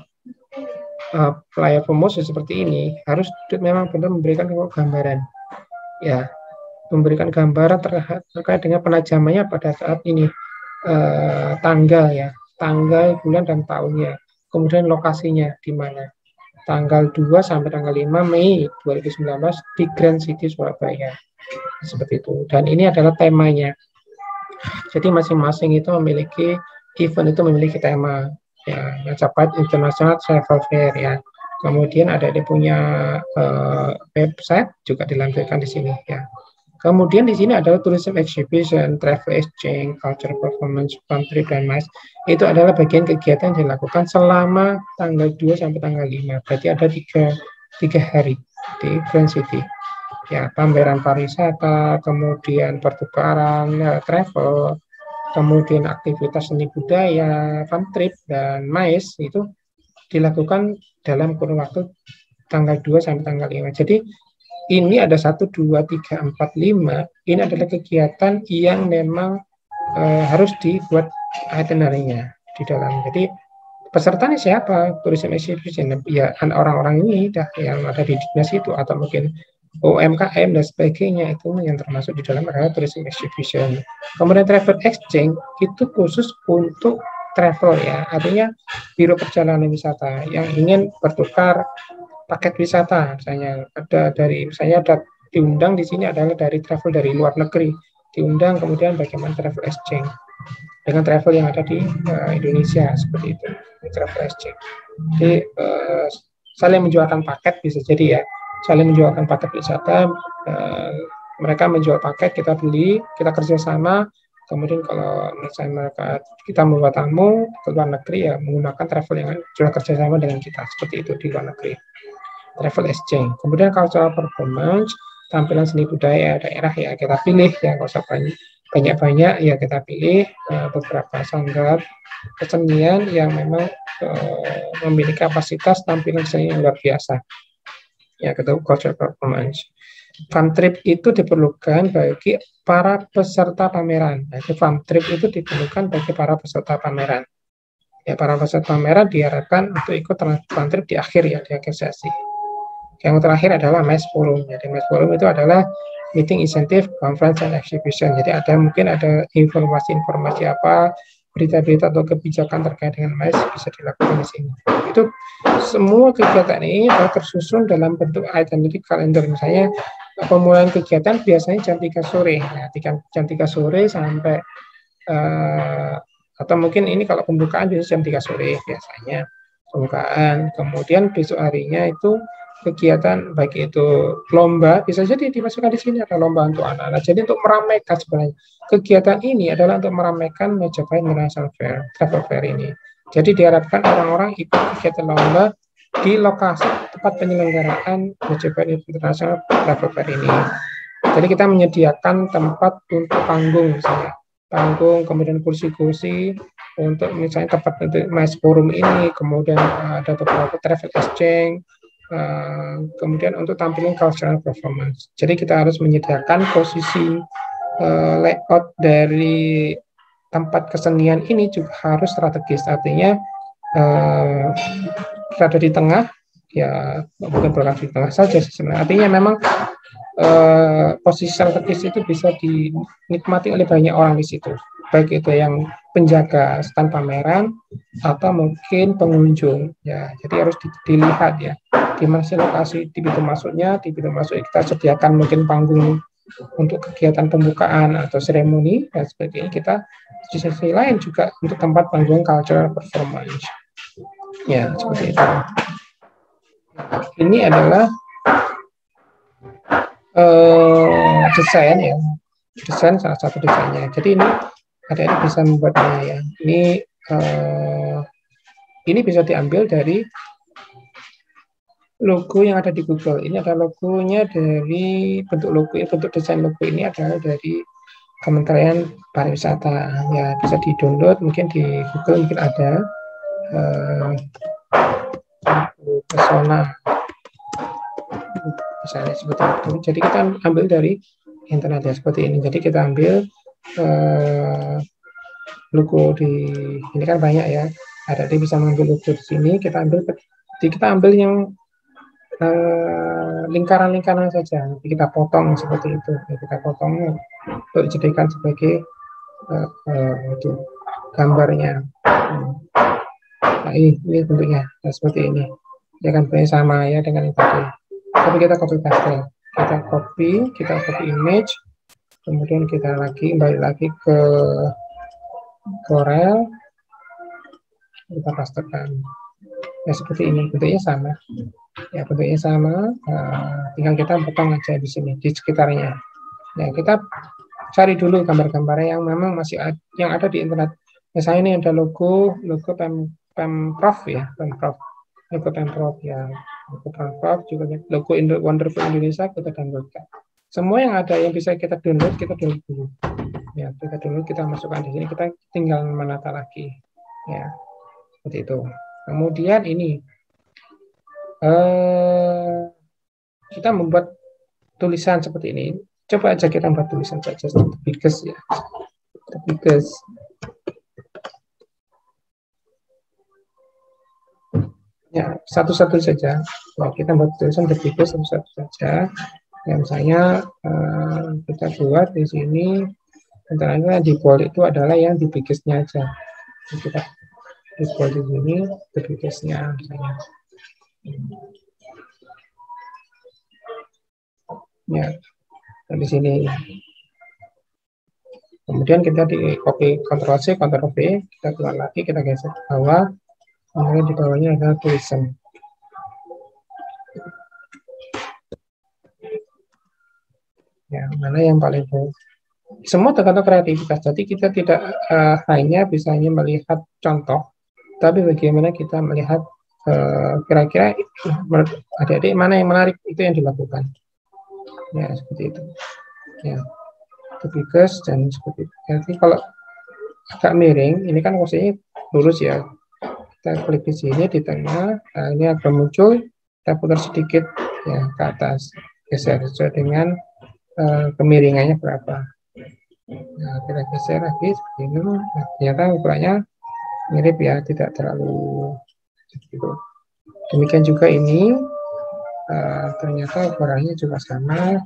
eh, flyer promosi seperti ini harus memang benar memberikan gambaran, ya, memberikan gambaran terkait dengan penajamannya pada saat ini eh, tanggal ya. Tanggal, bulan, dan tahunnya. Kemudian lokasinya di mana. Tanggal dua sampai tanggal lima Mei dua ribu sembilan belas di Grand City Surabaya. Seperti itu. Dan ini adalah temanya. Jadi masing-masing itu memiliki, event itu memiliki tema. Ya, Majapahit International Travel Fair ya. Kemudian ada dia punya uh, website juga dilampirkan di sini ya. Kemudian di sini adalah tourism exhibition, travel exchange, culture performance, fun trip, dan MICE. Itu adalah bagian kegiatan yang dilakukan selama tanggal dua sampai tanggal lima. Berarti ada tiga, tiga hari di Grand City. Ya, pameran pariwisata, kemudian pertukaran, ya, travel, kemudian aktivitas seni budaya, fun trip, dan MICE itu dilakukan dalam kurun waktu tanggal dua sampai tanggal lima. Jadi, ini ada satu, dua, tiga, empat, lima, ini adalah kegiatan yang memang e, harus dibuat itinerary-nya di dalam. Jadi pesertanya siapa? Tourism exhibition, ya orang-orang ini dah yang ada di dinas itu atau mungkin U M K M dan sebagainya, itu yang termasuk di dalam adalah tourism exhibition. Kemudian travel exchange itu khusus untuk travel ya, artinya biro perjalanan wisata yang ingin bertukar paket wisata, misalnya ada dari misalnya ada diundang di sini adalah dari travel dari luar negeri diundang, kemudian bagaimana travel exchange dengan travel yang ada di uh, Indonesia seperti itu, travel exchange. Jadi uh, saling menjualkan paket bisa jadi ya, saling menjualkan paket wisata, uh, mereka menjual paket, kita beli, kita kerjasama. Kemudian kalau misalnya mereka kita membawa tamu ke luar negeri ya menggunakan travel yang sudah kerjasama dengan kita seperti itu di luar negeri. Travel exchange. Kemudian cultural performance, tampilan seni budaya daerah ya kita pilih ya, nggak usah banyak-banyak ya, kita pilih uh, beberapa sanggar kesenian yang memang uh, memiliki kapasitas tampilan seni yang luar biasa. Ya kita cultural performance. Fun trip itu diperlukan bagi para peserta pameran. Jadi fun trip itu diperlukan bagi para peserta pameran. Ya, para peserta pameran diharapkan untuk ikut fun trip di akhir ya, di akhir sesi. Yang terakhir adalah MICE forum. Jadi MICE forum itu adalah meeting incentive, conference, and exhibition. Jadi ada mungkin ada informasi-informasi apa, berita-berita atau kebijakan terkait dengan MICE bisa dilakukan di sini. Itu semua kegiatan ini tersusun dalam bentuk itinerary kalender. Misalnya pemulaan kegiatan biasanya jam tiga sore, nah, jam tiga sore sampai uh, atau mungkin ini kalau pembukaan biasanya jam tiga sore biasanya pembukaan. Kemudian besok harinya itu kegiatan baik itu lomba, bisa jadi dimasukkan di sini ada lomba untuk anak-anak. Jadi untuk meramaikan sebenarnya kegiatan ini adalah untuk meramaikan Majapahit International Fair, Travel Fair ini. Jadi diharapkan orang-orang ikut kegiatan lomba di lokasi tempat penyelenggaraan Majapahit International Travel Fair ini. Jadi kita menyediakan tempat untuk panggung misalnya, panggung, kemudian kursi-kursi untuk misalnya tempat untuk MICE forum ini, kemudian ada beberapa travel exchange, uh, kemudian untuk tampilan cultural performance. Jadi kita harus menyediakan posisi uh, layout dari tempat kesenian ini juga harus strategis, artinya eh, berada di tengah, ya bukan berada di tengah saja sebenarnya. Artinya memang eh, posisi strategis itu bisa dinikmati oleh banyak orang di situ. baik itu yang penjaga stand pameran atau mungkin pengunjung ya. Jadi harus di, dilihat ya di mana sih lokasi di pintu masuknya. Di pintu masuk kita sediakan mungkin panggung untuk kegiatan pembukaan atau seremoni dan sebagainya. Kita di sisi lain juga untuk tempat panggung cultural performance ya, seperti itu. Ini adalah uh, desain ya, desain salah satu desainnya. Jadi ini adik-adik bisa membuatnya ya. Ini uh, ini bisa diambil dari logo yang ada di Google. Ini ada logonya dari bentuk logo, bentuk desain logo ini adalah dari Kementerian Pariwisata ya, bisa di download mungkin di Google, mungkin ada uh, pesona misalnya seperti itu. Jadi kita ambil dari internet ya, seperti ini. Jadi kita ambil uh, logo di ini kan banyak ya, ada dia bisa mengambil logo di sini. Kita ambil, jadi kita ambil yang lingkaran-lingkaran uh, saja, nanti kita potong seperti itu. Jadi kita potong untuk jadikan sebagai uh, uh, itu gambarnya. Nah, ini, ini bentuknya nah, seperti ini. Dia akan punya sama ya dengan yang tadi. Tapi kita copy paste, kita copy, kita copy image, kemudian kita lagi balik lagi ke Corel, kita pastekan. Ya seperti ini, bentuknya sama. Ya bentuknya sama. Nah, tinggal kita potong aja di sini di sekitarnya. Nah kita cari dulu gambar-gambar yang memang masih ada, yang ada di internet. Misalnya ini ada logo logo pem, pemprov ya, pemprov. Logo Pemprov ya, logo Pemprov juga, logo Indo Wonderful Indonesia kita downloadkan. Semua yang ada yang bisa kita download, kita download dulu. Ya, kita download, kita masukkan di sini, kita tinggal menata lagi. Ya, seperti itu. Kemudian ini eh, kita membuat tulisan seperti ini. Coba aja kita buat tulisan saja, the biggest ya, the biggest. Ya, satu-satu saja. Nah, kita buat tulisan bertiga satu-satu saja. Ya, misalnya eh, kita buat di sini, antara di bold itu adalah yang di biggest-nya aja. Jadi kita di bold di sini, di biggest-nya misalnya. Ya, nah, di sini. Kemudian kita di copy Ctrl-C, Ctrl-V, kita keluar lagi, kita geser ke bawah. Kemudian di bawahnya ada tulisan. Ya, mana yang paling baik. Semua tergantung kreativitas. Jadi kita tidak uh, hanya bisa hanya melihat contoh, tapi bagaimana kita melihat kira-kira uh, adik-adik mana yang menarik, itu yang dilakukan. Ya, seperti itu. Ya. Tegas dan seperti itu. Jadi kalau agak miring, ini kan kursinya lurus ya. Kita klik di sini di tengah, nah ini akan muncul, kita putar sedikit ya ke atas, geser sesuai dengan uh, kemiringannya berapa. Nah, kita geser lagi seperti ini, nah, ternyata ukurannya mirip ya, tidak terlalu gitu. Demikian juga ini, uh, ternyata ukurannya juga sama.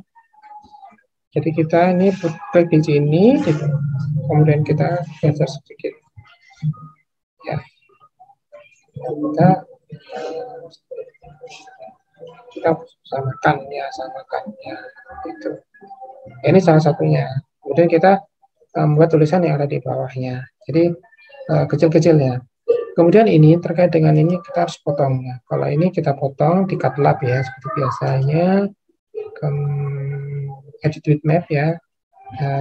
Jadi kita ini klik di sini, gitu. Kemudian kita geser sedikit. Ya. Kita, kita samakan ya, samakan ya, gitu. Ini salah satunya. Kemudian kita membuat tulisan yang ada di bawahnya. Jadi kecil-kecil ya. Kemudian ini terkait dengan ini kita harus potong ya. Kalau ini kita potong di cut lab ya, seperti biasanya. Ke edit bitmap ya,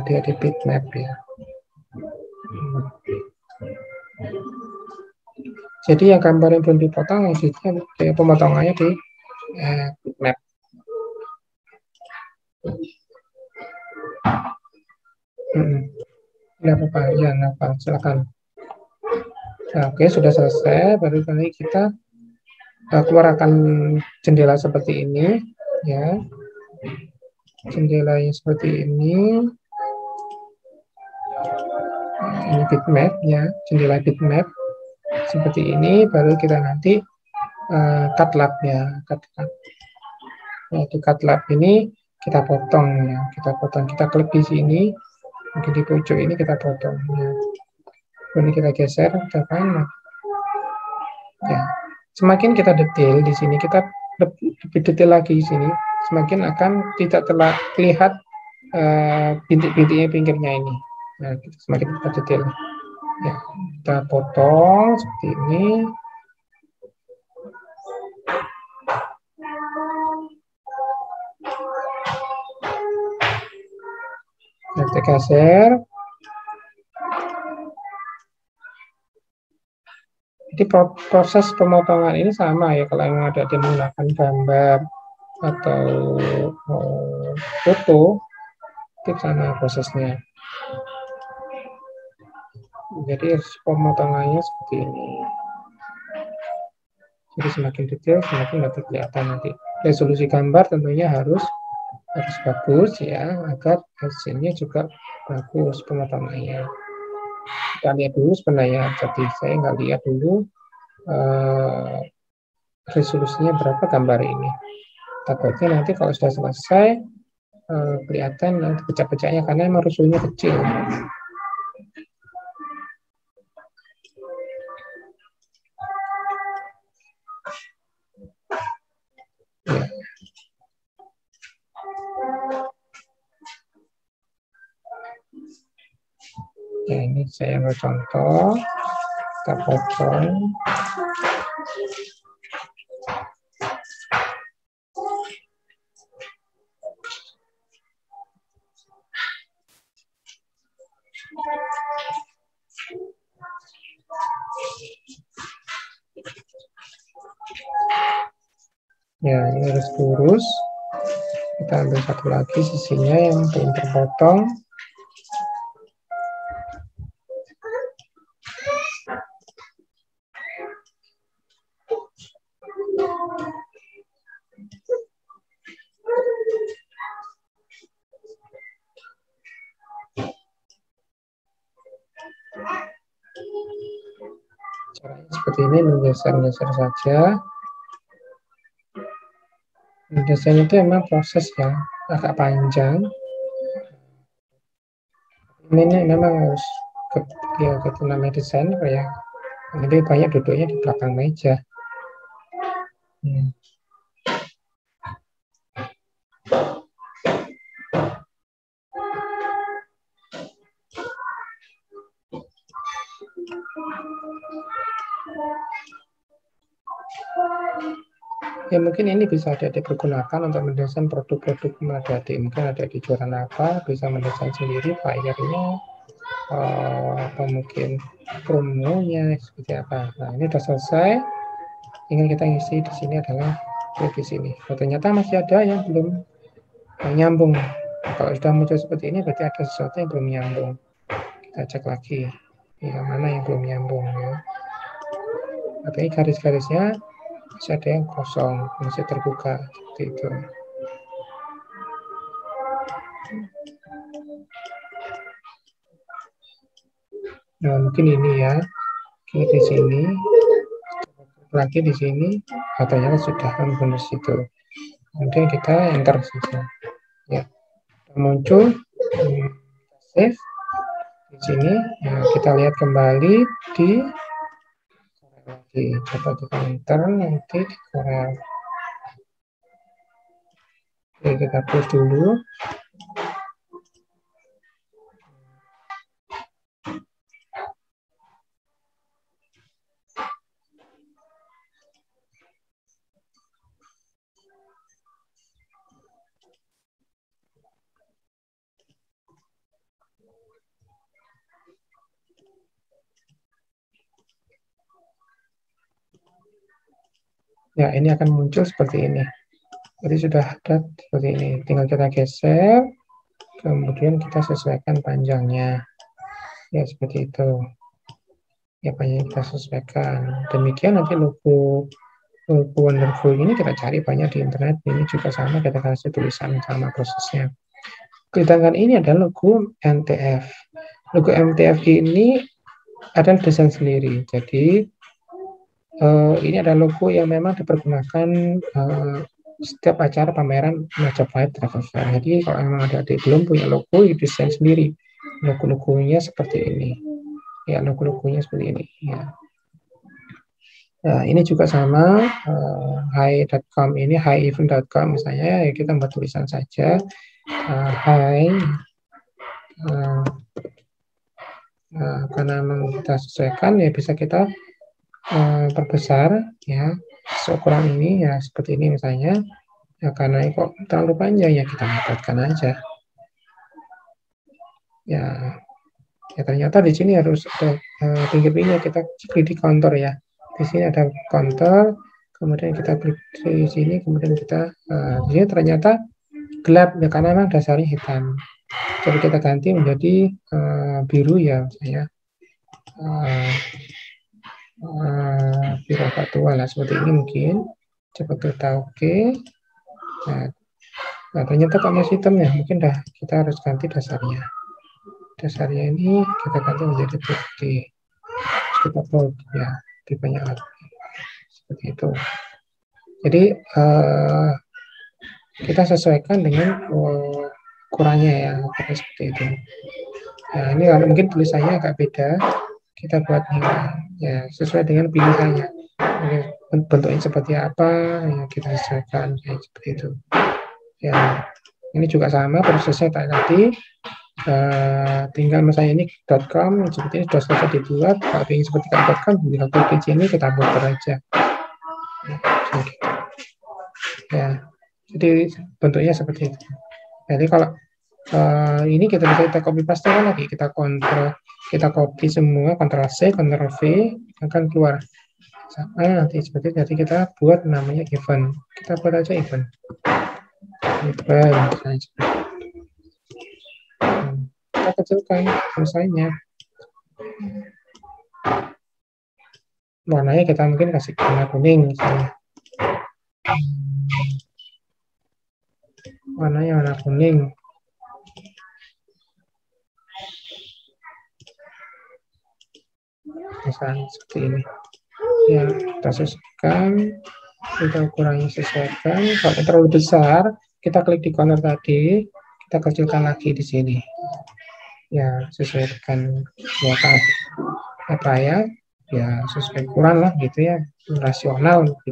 di edit bitmap ya. Jadi yang gambar yang belum dipotong, maksudnya pemotongannya di eh, bitmap. Hmm. Tidak apa-apa, ya, apa, silakan. Nah, oke, sudah selesai. Baru kali kita uh, keluarkan jendela seperti ini, ya. Jendelanya seperti ini. Nah, ini bitmap, ya, jendela bitmap. Seperti ini, baru kita nanti uh, cut lab ya, cut lab. Nah, di cut lab ini kita potong ya, kita potong, kita klik di sini, Oke, di pojok ini kita potong. Nah, ini kita geser, kita panah. Ya, semakin kita detail di sini, kita lebih detail lagi di sini, semakin akan tidak telah terlihat uh, bintik-bintiknya pinggirnya ini. Nah, semakin kita detail. Ya, kita potong seperti ini. Kita geser. Jadi proses pemotongan ini sama ya, kalau yang ada menggunakan gambar atau oh, foto, itu sama prosesnya. Jadi pemotongannya seperti ini. Jadi semakin detail, semakin nanti kelihatan nanti. Resolusi gambar tentunya harus harus bagus ya, agar hasilnya juga bagus pemotongannya. Kita lihat dulu sebenarnya, jadi saya nggak lihat dulu uh, resolusinya berapa gambar ini. Takutnya nanti kalau sudah selesai uh, kelihatan nanti pecah-pecahnya karena emang resolusinya kecil. Ya, ini saya ambil contoh, kita potong. Ya, ini harus lurus. Kita ambil satu lagi sisinya yang belum terpotong. Ini menggeser-geser saja. Desain itu memang proses yang agak panjang. Ini memang harus ke, ya, ke namanya desain ya. Jadi banyak duduknya di belakang meja. Hmm. Ya, mungkin ini bisa adik-adik pergunakan untuk mendesain produk-produk adik-adik. Mungkin adik-adik jualan apa, bisa mendesain sendiri flyernya, uh, atau mungkin promonya seperti apa. Nah, ini sudah selesai. Ingin kita isi di sini adalah klik di sini. Nah, ternyata masih ada yang belum nyambung. Kalau sudah muncul seperti ini, berarti ada sesuatu yang belum nyambung. Kita cek lagi, yang mana yang belum nyambung ya. Tapi garis-garisnya masih ada yang kosong, masih terbuka seperti itu. Nah, mungkin ini ya, klik di sini, lagi di sini, katanya sudah kan benar situ. Kemudian kita enter saja. Ya, muncul, save di sini. Nah, kita lihat kembali di coba kita enter nanti di Corel. Oke, kita push dulu. Ya, ini akan muncul seperti ini. Jadi sudah ada seperti ini. Tinggal kita geser, kemudian kita sesuaikan panjangnya. Ya, seperti itu. Ya, panjangnya kita sesuaikan. Demikian nanti logo, logo Wonderful ini kita cari banyak di internet. Ini juga sama, kita kasih tulisan sama prosesnya. Sedangkan ini adalah logo M T F. Logo M T F ini ada desain sendiri. Jadi, Uh, ini ada logo yang memang dipergunakan uh, setiap acara pameran Majapahit Travel. Jadi kalau memang ada adik belum punya logo, desain sendiri. Logo-logonya seperti ini. Ya, logo-logonya seperti ini. Ya. Nah, ini juga sama, uh, hi dot com ini, hi event dot com misalnya, ya kita buat tulisan saja, uh, hi, uh, uh, karena memang kita sesuaikan, ya bisa kita uh, perbesar, ya, seukuran ini, ya seperti ini misalnya, ya karena ini kok terlalu panjang, ya kita mepetkan aja. Ya, ya ternyata di sini harus ada uh, pinggir-pinggirnya, kita klik di kontur ya. Di sini ada kontur, kemudian kita klik di sini, kemudian kita uh, ini ternyata gelap ya karena memang dasarnya hitam. Jadi kita ganti menjadi uh, biru ya, misalnya uh, uh, biru patwa lah seperti ini mungkin. Coba kita oke. Okay. Nah, nah ternyata kok masih hitam ya, mungkin dah kita harus ganti dasarnya. Dasarnya ini kita ganti menjadi putih. Kita bold ya. Banyak lagi seperti itu. Jadi uh, kita sesuaikan dengan uh, ukurannya ya seperti itu. Nah, ini kalau mungkin tulisannya agak beda, kita buat ya sesuai dengan pilihannya. Bentuknya seperti apa ya kita sesuaikan ya, seperti itu. Ya ini juga sama prosesnya tadi. Uh, tinggal misalnya ini .com seperti ini sudah selesai dibuat, kalau ingin seperti .com tinggal klik sini kita putar aja. Ya, jadi bentuknya seperti itu. Jadi kalau uh, ini kita bisa kita copy paste kan lagi, kita kontrol, kita copy semua, kontrol C, kontrol V akan keluar. Sama nanti seperti itu. Jadi kita buat namanya event, kita buat aja event. Event misalnya. Kita kecilkan selesainya, warnanya kita mungkin kasih warna kuning misalnya, warnanya warna kuning. Misalnya seperti ini ya, kita sesuaikan, kita ukurannya sesuaikan. Kalau terlalu besar kita klik di corner tadi, kita kecilkan lagi di sini ya, sesuaikan apa apa ya, ya sesuai ukuran lah gitu ya, rasional gitu.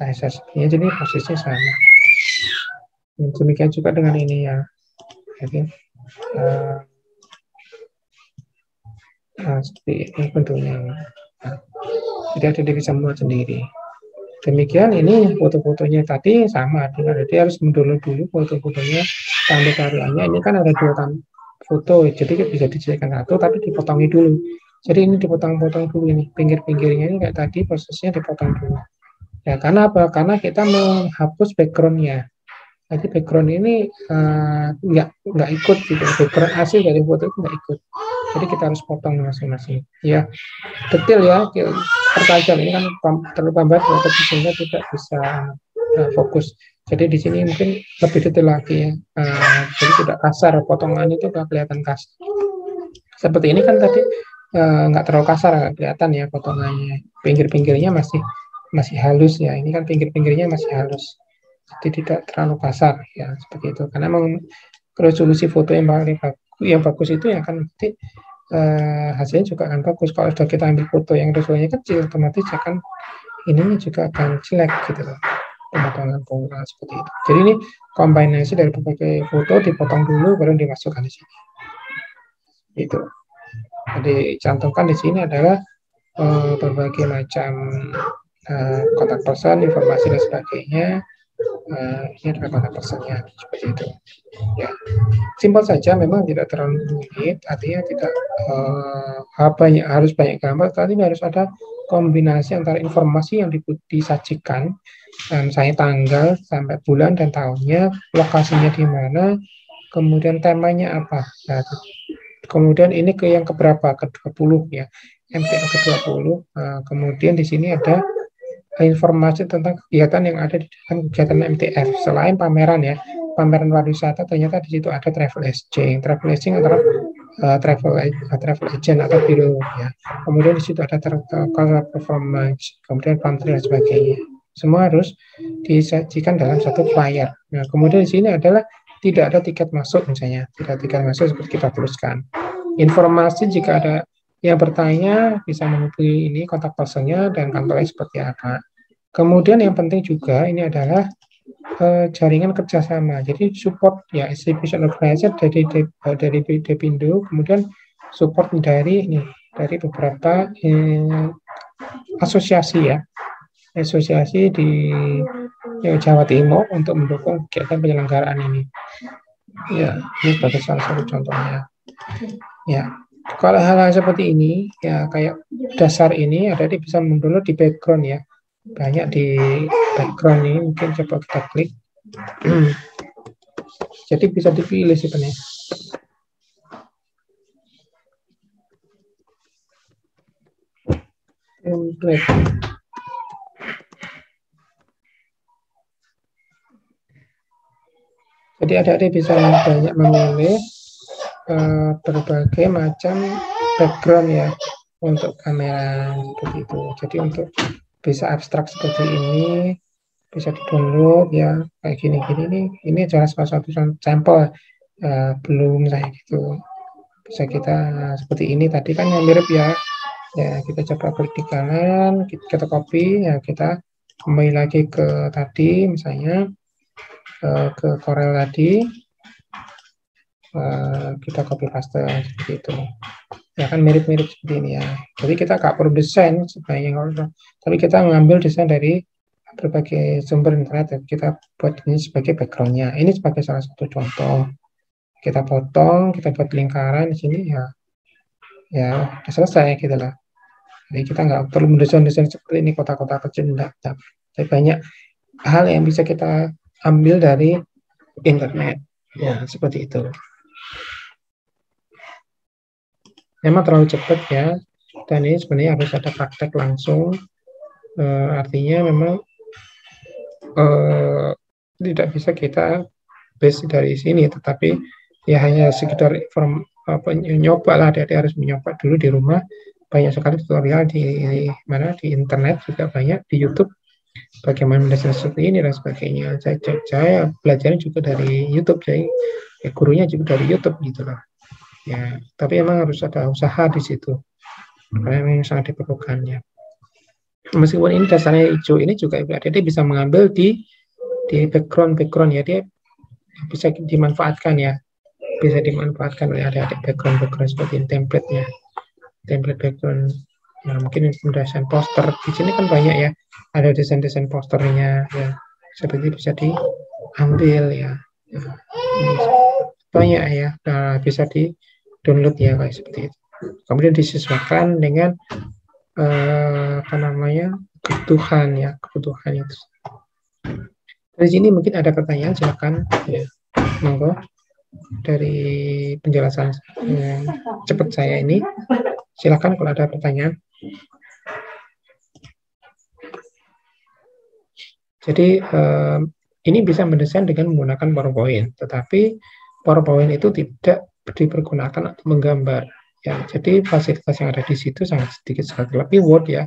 Nah, ya, jadi posisinya sama. Dan demikian juga dengan ini ya, jadi uh, nah, seperti ini bentuknya. Nah, jadi ada bisa membuat sendiri. Demikian ini foto-fotonya tadi sama, jadi harus mendownload dulu foto-fotonya. Tanda karyanya ini kan ada dua tanda foto, jadi bisa dijadikan satu tapi dipotongi dulu. Jadi ini dipotong-potong dulu, ini pinggir-pinggirnya ini kayak tadi prosesnya dipotong dulu. Ya karena apa? Karena kita menghapus backgroundnya. Jadi background ini uh, nggak nggak ikut gitu, background asli dari foto itu nggak ikut. Jadi kita harus potong masing-masing. Ya detail ya, pertajam ini kan terlalu pambat, sehingga tidak bisa uh, fokus. Jadi di sini mungkin lebih detail lagi ya. Uh, jadi tidak kasar, potongan itu nggak kelihatan kasar. Seperti ini kan tadi uh, nggak terlalu kasar, nggak kelihatan ya potongannya. Pinggir-pinggirnya masih masih halus ya. Ini kan pinggir-pinggirnya masih halus. Jadi tidak terlalu kasar ya seperti itu. Karena resolusi foto yang paling bagus, yang bagus itu yang akan nanti uh, hasilnya juga akan bagus. Kalau sudah kita ambil foto yang resolusinya kecil, otomatis akan ininya juga akan jelek gitu loh. Pemotongan-pemotongan seperti itu. Jadi ini kombinasi dari berbagai foto dipotong dulu baru dimasukkan di sini. Itu. Jadi cantumkan di sini adalah uh, berbagai macam uh, kontak person, informasi dan sebagainya. Uh, ini adalah kontak personnya seperti itu. Ya, simpel saja, memang tidak terlalu rumit. Artinya tidak uh, apa ya, harus banyak gambar, tapi harus ada kombinasi antara informasi yang disajikan, misalnya tanggal sampai bulan dan tahunnya, lokasinya di mana, kemudian temanya apa. Nah, kemudian ini ke yang keberapa, ke dua puluh ya, M T F ke dua puluh. Nah, kemudian di sini ada informasi tentang kegiatan yang ada di dalam kegiatan M T F selain pameran ya, pameran pariwisata. Ternyata di situ ada travel exchange, travel exchange antara Uh, travel, uh, travel agent atau biro ya. Kemudian di situ ada cultural performance, kemudian pantry dan sebagainya. Semua harus disajikan dalam satu flyer. Nah, kemudian di sini adalah tidak ada tiket masuk misalnya, tidak ada tiket masuk seperti kita tuliskan. Informasi jika ada yang bertanya bisa menghubungi ini kontak personnya dan kantornya seperti apa. Kemudian yang penting juga ini adalah eh, jaringan kerjasama. Jadi support ya exhibition organizer dari dari Depindo, kemudian support dari ini dari beberapa eh, asosiasi ya, asosiasi di ya, Jawa Timur untuk mendukung kegiatan penyelenggaraan ini. Ya, ini sebagai salah satu contohnya. Ya. Kalau hal-hal seperti ini, ya kayak dasar ini ada di bisa mendownload di background ya, banyak di background ini mungkin coba kita klik, jadi bisa dipilih sebenarnya. Jadi adik-adik bisa banyak memilih berbagai macam background ya untuk kamera seperti itu. Jadi untuk bisa abstrak seperti ini bisa didownload ya kayak gini-gini nih. Ini adalah salah satu sampel uh, belum saya gitu. Bisa kita seperti ini tadi kan yang mirip ya. Ya kita coba klik di kanan, kita copy ya, kita kembali lagi ke tadi misalnya uh, ke Corel tadi. Kita copy paste seperti itu ya kan mirip-mirip seperti ini ya. Jadi kita nggak perlu desain sebenarnya, tapi kita mengambil desain dari berbagai sumber internet dan kita buat ini sebagai backgroundnya. Ini sebagai salah satu contoh, kita potong, kita buat lingkaran di sini ya, ya udah selesai gitu lah. Jadi kita nggak perlu mendesain-desain seperti ini kota-kota kecil, enggak, tapi banyak hal yang bisa kita ambil dari internet ya seperti itu. Memang terlalu cepat ya, dan ini sebenarnya harus ada praktek langsung. E, artinya memang e, tidak bisa kita base dari sini, tetapi ya hanya sekedar inform, apa, nyoba lah. Adik-adik harus mencoba dulu di rumah. Banyak sekali tutorial di mana di internet juga banyak di YouTube. Bagaimana mendesain seperti ini dan sebagainya. Saya, saya belajarnya juga dari YouTube, jadi ya, gurunya juga dari YouTube gitulah. Ya, tapi emang harus ada usaha di situ, karena memang sangat diperlukannya. Meskipun ini dasarnya hijau, ini juga adik-adik bisa mengambil di di background-background ya, dia bisa dimanfaatkan ya, bisa dimanfaatkan oleh adik-adik background-background seperti ini, template-nya, template background. Nah, mungkin desain poster di sini kan banyak ya, ada desain-desain posternya ya, seperti bisa diambil ya, ini banyak ya, nah, bisa di download ya guys seperti itu. Kemudian disesuaikan dengan eh, apa namanya kebutuhan ya, kebutuhan itu. Dari sini mungkin ada pertanyaan, silakan ya, monggo dari penjelasan eh, cepat saya ini. Silakan kalau ada pertanyaan. Jadi eh, ini bisa mendesain dengan menggunakan PowerPoint, tetapi PowerPoint itu tidak dipergunakan untuk menggambar ya. Jadi fasilitas yang ada di situ sangat sedikit sekali. Tapi Word ya,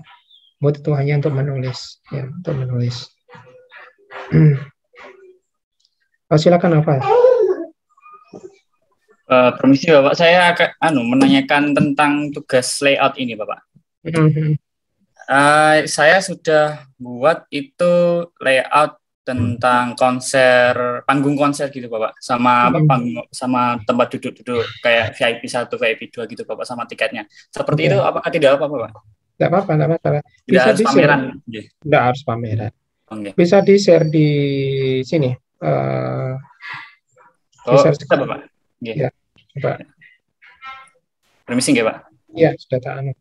Word itu hanya untuk menulis ya, untuk menulis. Oh, silakan apa? Uh, permisi Bapak, saya akan anu menanyakan tentang tugas layout ini Bapak. Mm-hmm. Uh, saya sudah buat itu layout tentang konser, panggung konser gitu Bapak, sama apa, panggung, sama tempat duduk-duduk kayak V I P satu, V I P dua gitu Bapak, sama tiketnya. Seperti ya. Itu apakah tidak apa-apa Bapak? Tidak apa-apa, tidak masalah. Bisa di pameran. Tidak harus pameran. Okay. Bisa di-share di sini. Uh, oh, bisa Bapak. Okay. Ya, Bapak. Permisi nggih, Pak? Iya, sudah tak anu.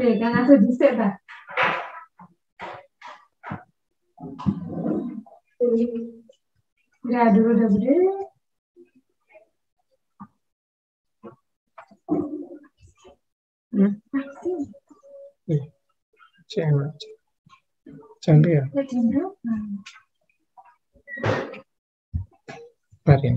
Pegang aja dhisik, Pak. Ya, dulu udah gede. Nih. Jangan. Jangan ya. Mari.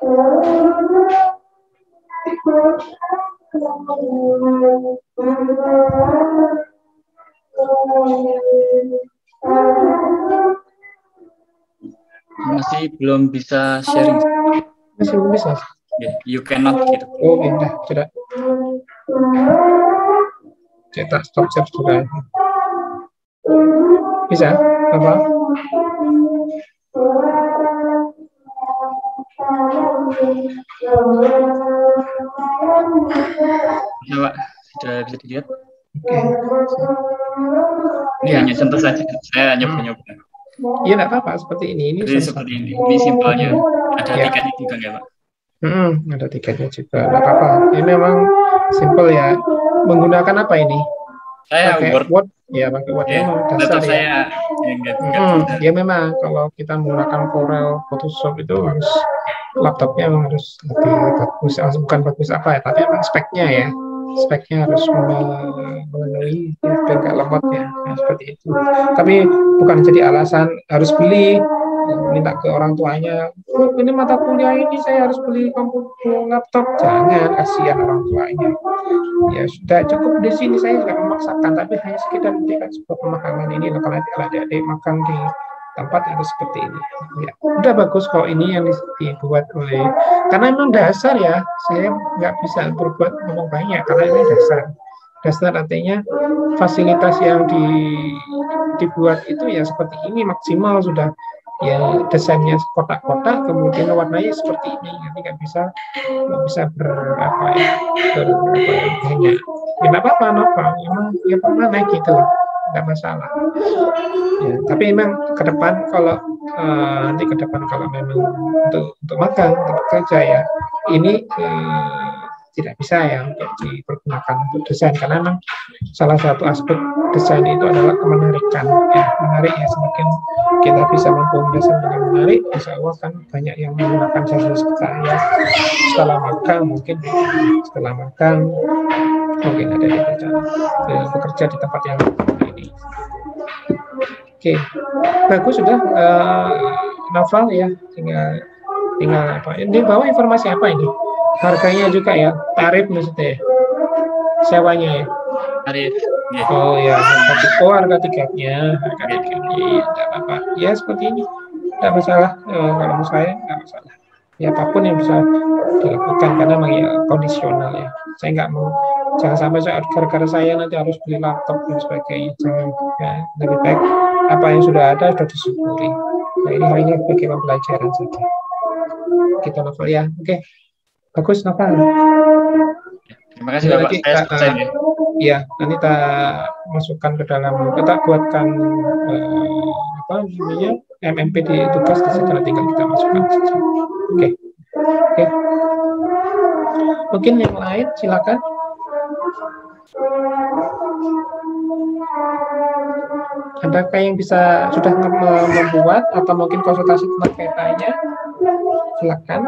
Oh. Masih belum bisa sharing. Masih belum bisa. Yeah, you cannot gitu. Oh, pindah, sudah. Cetak stop share sudah. Bisa? Apa? Ya, Pak. Sudah bisa dilihat. Okay. Ini ya. Hanya sentuh saja. Saya hanya nyoba. Iya, tidak apa-apa. Seperti ini. Ini seperti, seperti ini. Ini simpelnya. Ada ya. Tiketnya juga, ya, Pak? Hmm, ada tiketnya juga. Tidak apa-apa. Ini memang simple ya. Menggunakan apa ini? Saya pakai Word. Word. Ya, pakai Word. Ya, memang dasar ya. Saya enggak, enggak, hmm, enggak. Ya memang kalau kita menggunakan Corel, Photoshop itu harus laptopnya memang harus lebih bagus. Bukan bagus apa ya, tapi memang speknya ya. Speknya harus memenuhi biar nggak lemot ya. Nah, seperti itu. Tapi bukan jadi alasan harus beli, minta ke orang tuanya, oh, ini mata kuliah ini saya harus beli komputer laptop. Jangan, kasihan orang tuanya. Ya sudah cukup di sini, saya tidak memaksakan, tapi hanya sekedar memberikan sebuah pemahaman ini. Kalau adik-adik makan di tempat harus seperti ini. Ya, udah bagus kalau ini yang dibuat oleh, karena memang dasar ya. Saya nggak bisa berbuat ngomong banyak karena ini dasar. Dasar artinya fasilitas yang di, dibuat itu ya seperti ini maksimal sudah. Ya desainnya kotak-kotak, kemudian warnanya seperti ini. Nanti nggak bisa, nggak bisa berapa ya, berbanyak. Ya nggak apa-apa, apa, memang ya pernah naik gitu, nggak masalah. Ya, tapi memang ke depan kalau uh, nanti ke depan kalau memang untuk untuk makan, tempat kerja ya, ini uh, tidak bisa ya untuk dipergunakan untuk desain, karena memang salah satu aspek desain itu adalah kemenarikan ya, menarik ya, semakin kita bisa membuat desain yang menarik, insya Allah kan banyak yang menggunakan jasa saya. Setelah makan mungkin setelah makan mungkin ada yang bekerja, yang bekerja di tempat yang ini. Oke, bagus sudah uh, Naval ya, tinggal tinggal apa ini bawa informasi apa ini. Harganya juga ya, tarif maksudnya ya? Sewanya ya? Tarif. Ya. Oh ya, harga, oh, harga tiketnya, harga tiketnya, ya, tidak apa-apa. Ya seperti ini, tidak masalah. Eh, kalau menurut saya tidak masalah. Ya apapun yang bisa dilakukan karena memang ya, kondisional ya. Saya nggak mau, jangan sampai saya gara-gara saya nanti harus beli laptop dan sebagainya. Jangan, ya, lebih baik apa yang sudah ada sudah disyukuri. Nah ini hanya sebagai pembelajaran saja. Kita novel ya, oke. Okay. Bagus, Nopal. Terima kasih, Bapak. Saya selesai, ya. Ya, nanti kita masukkan ke dalam, kita buatkan eh, apa namanya M M P di tugas, secara tinggal kita masukkan. Oke, okay. Oke. Okay. Mungkin yang lain, silakan. Adakah yang bisa sudah membuat atau mungkin konsultasi tentang petanya? Silakan.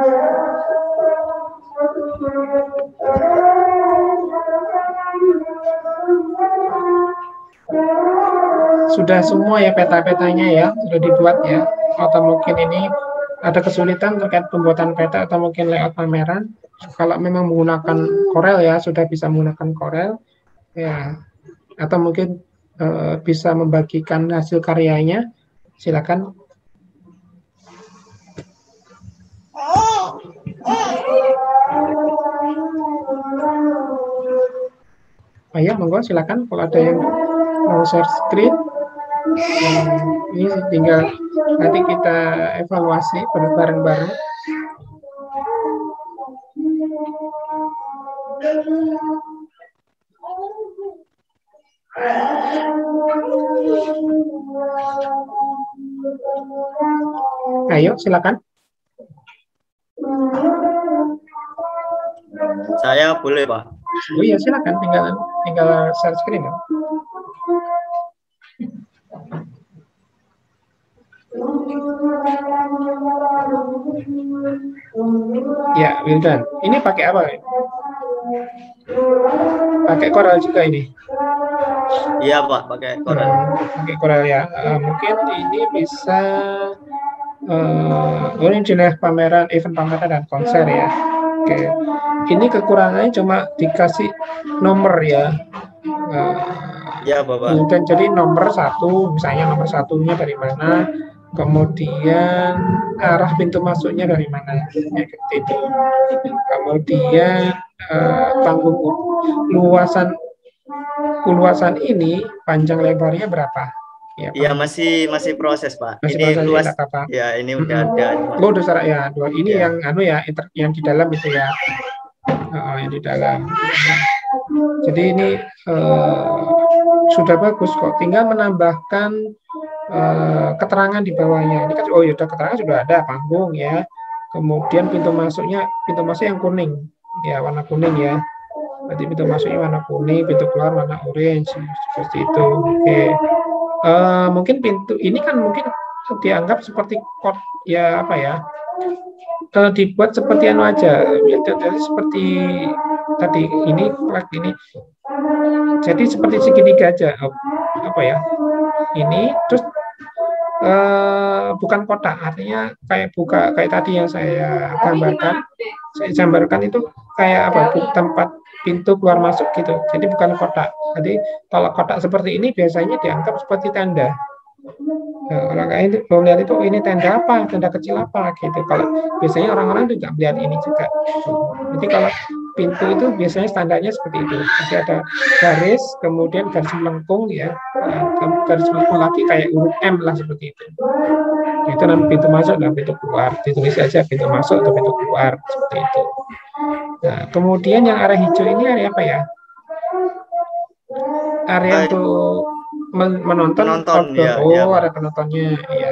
Sudah semua ya peta-petanya ya, sudah dibuat ya, atau mungkin ini ada kesulitan terkait pembuatan peta atau mungkin layout pameran. Kalau memang menggunakan Corel ya, sudah bisa menggunakan Corel ya, atau mungkin uh, bisa membagikan hasil karyanya, silakan. Ayah, monggo silakan kalau ada yang mau share screen. Hmm, ini tinggal nanti kita evaluasi bareng-bareng. Ayo, silakan. Saya boleh, Pak? Oh iya, silakan, tinggal tinggal share screen ya. Ya, Wildan. Ini pakai apa? Pakai Corel juga ini. Iya, Pak, pakai Corel. Pakai Corel ya. Uh, mungkin ini bisa eh uh, ini jenis pameran, event pameran dan konser ya. Oke, ini kekurangannya cuma dikasih nomor ya. Nah, ya Bapak. Kemudian jadi nomor satu, misalnya nomor satunya dari mana, kemudian arah pintu masuknya dari mana, ya, gitu. Kemudian eh, panggung luasan luasan ini panjang lebarnya berapa? Iya ya, masih masih proses Pak. Masih ini proses, luas ya, apa? Ya ini udah ada. Oh, udah serak ya. Dua ini ya. Yang anu ya, yang di dalam itu ya. Oh, yang di dalam. Jadi ini eh, sudah bagus kok. Tinggal menambahkan eh, keterangan di bawahnya. Ini kan oh ya udah keterangan sudah ada panggung ya. Kemudian pintu masuknya pintu masuk yang kuning. Ya, warna kuning ya. Berarti pintu masuknya warna kuning, pintu keluar warna orange seperti itu. Oke. Okay. Uh, mungkin pintu ini kan mungkin dianggap seperti kod ya apa ya uh, dibuat seperti anu aja ya, jadi seperti tadi ini plug ini jadi seperti segitiga aja uh, apa ya ini terus uh, bukan kotak artinya kayak buka kayak tadi yang saya gambarkan saya gambarkan itu kayak apa tempat pintu keluar masuk gitu, jadi bukan kotak. Jadi kalau kotak seperti ini biasanya dianggap seperti tenda. Nah, orang ini belum lihat itu ini tenda apa, tenda kecil apa gitu. Kalau biasanya orang-orang juga melihat ini juga. Jadi kalau pintu itu biasanya standarnya seperti itu. Jadi ada garis, kemudian garis melengkung ya, garis melengkung lagi kayak huruf M lah seperti itu. Itu namanya pintu masuk dan pintu keluar. Ditulis aja pintu masuk atau pintu keluar seperti itu. Nah, kemudian yang area hijau ini area apa ya? Area untuk men menonton, penonton, ya, oh ya. Area penontonnya, ya.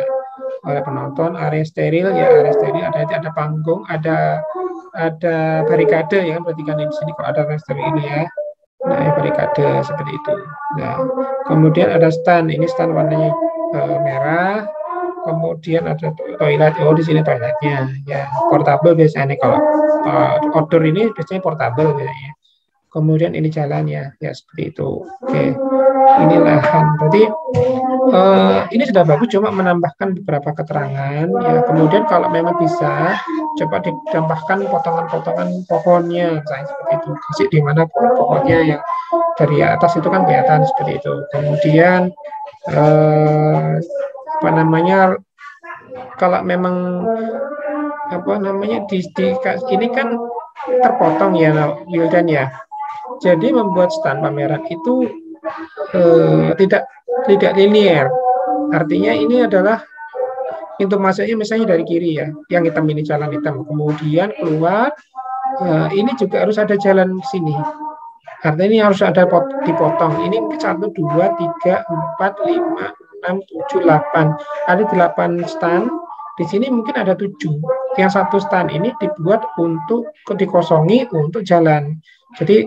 Area penonton, area steril, ya area steril. Ada ada panggung, ada ada barikade, ya kan perhatikan di sini kalau ada area steril ini ya. Nah, ya, barikade seperti itu. Nah, kemudian ada stand, ini stand warnanya uh, merah. Kemudian ada toilet, oh di sini toiletnya, ya portable biasanya kalau uh, outdoor ini biasanya portable biasanya. Kemudian ini jalannya, ya seperti itu. Oke, ini lahan. Berarti uh, ini sudah bagus, cuma menambahkan beberapa keterangan. Ya, kemudian kalau memang bisa, coba ditambahkan potongan-potongan pohonnya, misalnya seperti itu. Kasih di mana pohon-pohonnya yang dari atas itu kan kelihatan seperti itu. Kemudian uh, apa namanya kalau memang apa namanya di, di ini kan terpotong ya Wildan ya jadi membuat stand pameran itu eh, tidak tidak linier artinya ini adalah pintu masuknya misalnya dari kiri ya yang hitam ini jalan hitam kemudian keluar eh, ini juga harus ada jalan sini artinya ini harus ada pot, dipotong ini satu dua tiga empat lima enam, tujuh, delapan. Ada delapan stand. Di sini mungkin ada tujuh. Yang satu stand ini dibuat untuk dikosongi untuk jalan. Jadi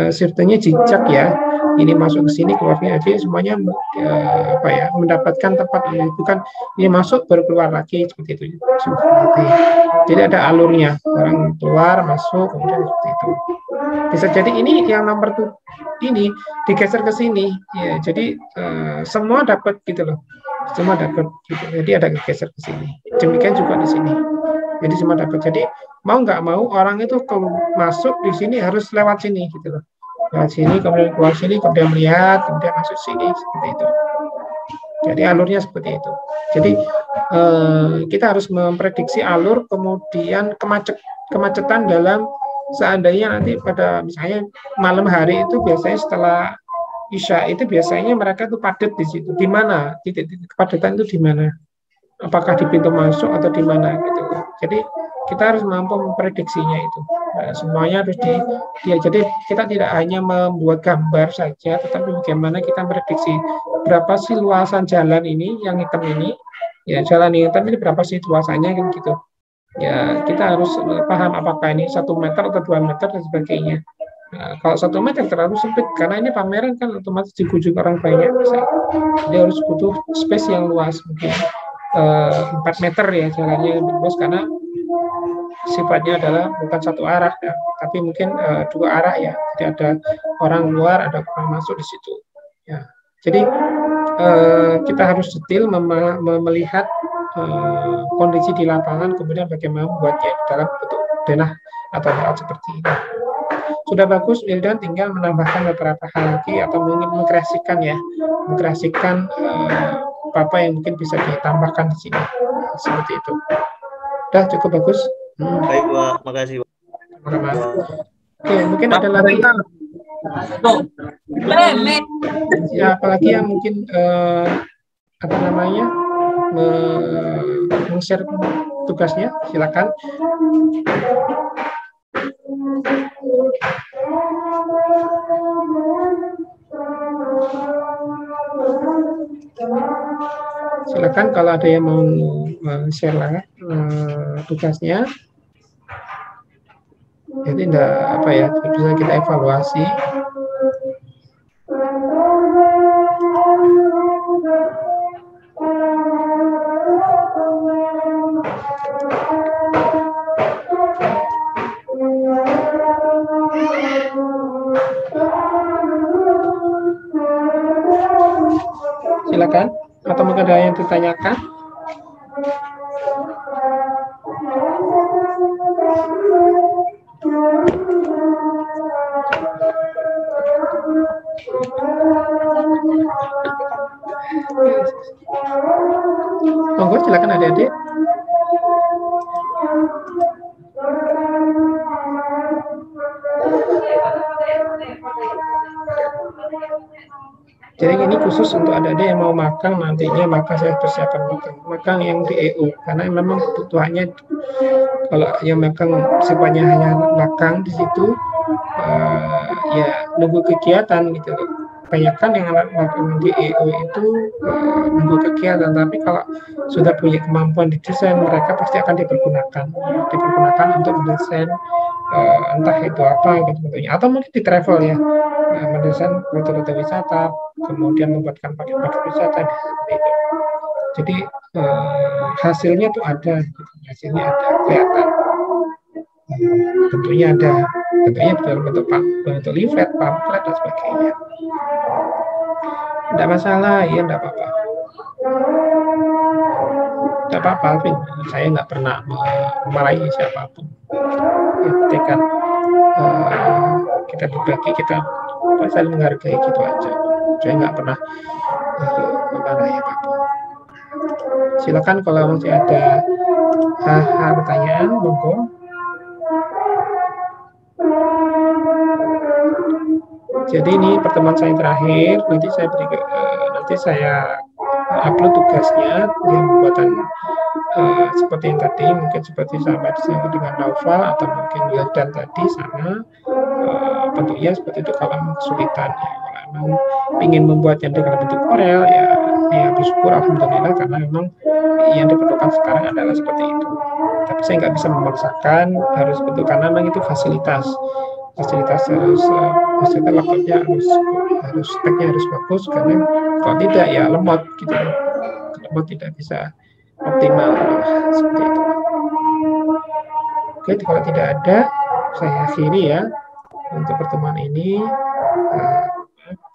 eh, sirkuitnya jejak ya. Ini masuk ke sini keluarnya aja semuanya eh, apa ya mendapatkan tempat bukan ini masuk baru keluar lagi seperti itu. Seperti. Jadi ada alurnya. Orang keluar masuk kemudian seperti itu. Bisa jadi ini yang nomor tuh ini digeser ke sini ya jadi uh, semua dapat gitu loh semua dapat gitu. Jadi ada geser ke sini demikian juga di sini jadi semua dapat jadi mau nggak mau orang itu kalau masuk di sini harus lewat sini gitu loh lewat sini kemudian keluar sini kemudian melihat kemudian masuk sini seperti itu jadi alurnya seperti itu jadi uh, kita harus memprediksi alur kemudian kemacet kemacetan dalam seandainya nanti pada misalnya malam hari itu biasanya setelah Isya itu biasanya mereka itu padat di situ. Di mana titik-titik kepadatan itu di mana? Apakah di pintu masuk atau di mana gitu. Jadi kita harus mampu memprediksinya itu. Nah, semuanya harus di dia. Ya, jadi kita tidak hanya membuat gambar saja tetapi bagaimana kita prediksi berapa sih luasan jalan ini yang hitam ini? Ya, jalan yang hitam ini berapa sih luasannya kan gitu. Ya kita harus paham apakah ini satu meter atau dua meter dan sebagainya. Nah, kalau satu meter terlalu sempit karena ini pameran kan otomatis dikunjungi orang banyak. Misalnya. Dia harus butuh space yang luas mungkin empat eh, meter ya jalannya yang luas karena sifatnya adalah bukan satu arah ya, tapi mungkin eh, dua arah ya. Jadi ada orang luar ada orang masuk di situ. Ya. Jadi eh, kita harus detail melihat kondisi di lapangan kemudian bagaimana membuatnya dalam bentuk denah atau hal seperti ini. Sudah bagus, Wildan tinggal menambahkan beberapa hal lagi atau mungkin mengkreasikan ya, mengkreasikan eh, apa yang mungkin bisa ditambahkan di sini, seperti itu. Sudah cukup bagus. Hmm. Baik, Pak. Makasih, Pak. Terima kasih. Oke, mungkin ada lagi. Ya, apalagi yang mungkin eh, apa namanya meng-share tugasnya, silakan. Silakan kalau ada yang mau share lah tugasnya. Jadi tidak apa ya, bisa kita evaluasi. Silakan, atau mungkin ada yang ditanyakan. Monggo silakan adik-adik. Jadi ini khusus untuk adik-adik yang mau magang nantinya, maka saya persiapkan magang, magang yang di E U, karena memang kebutuhannya kalau yang magang sifatnya hanya magang di situ, uh, ya nunggu kegiatan gitu. Kebanyakan yang magang di E U itu uh, nunggu kegiatan, tapi kalau sudah punya kemampuan di desain, mereka pasti akan dipergunakan, dipergunakan untuk mendesain uh, entah itu apa gitu tentunya, atau mungkin di travel ya. Mendesain rute-rute wisata, kemudian membuatkan paket-paket wisata seperti itu. Jadi eh, hasilnya tuh ada, gitu. Hasilnya ada kelihatan. Hmm, tentunya ada, tentunya dalam bentuk bentuk leaflet, pamflet dan sebagainya. Tidak masalah, ya tidak apa-apa. Tidak apa-apa, Alvin. Saya nggak pernah memarahi siapapun. Ketika eh, kita berbagi, kita saling menghargai gitu aja. Saya nggak pernah uh, memarahi apapun. Silakan kalau masih ada hal-hal pertanyaan, monggo. Jadi ini pertemuan saya terakhir. Nanti saya beri, uh, nanti saya upload tugasnya yang pembuatan uh, seperti yang tadi, mungkin seperti sama dengan Naufal atau mungkin Wildan tadi sama. Uh, bentuknya seperti itu kalau kesulitan ya. Kalau memang ingin membuatnya dengan bentuk Corel ya, ya bersyukur alhamdulillah, karena memang yang diperlukan sekarang adalah seperti itu. Tapi saya nggak bisa memaksakan harus bentuk, karena memang itu fasilitas fasilitas harus uh, fasilitas laptopnya harus harus speknya harus bagus, karena kalau tidak ya lemot gitu, lemot tidak bisa optimal seperti itu. Oke, kalau tidak ada saya akhiri ya untuk pertemuan ini. Uh,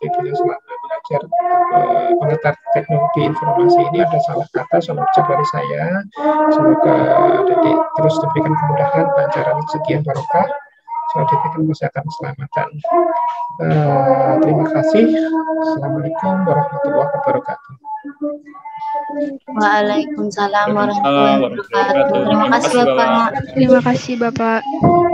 video selama belajar uh, pengantar teknologi informasi ini ada salah kata, salah ucap dari saya. Semoga adik-adik terus diberikan kemudahan, lancaran, sekian barokah, selalu diberikan kesehatan, keselamatan. Uh, terima kasih. Assalamualaikum warahmatullahi wabarakatuh. Waalaikumsalam warahmatullahi wabarakatuh. Terima kasih Bapak. Terima kasih Bapak.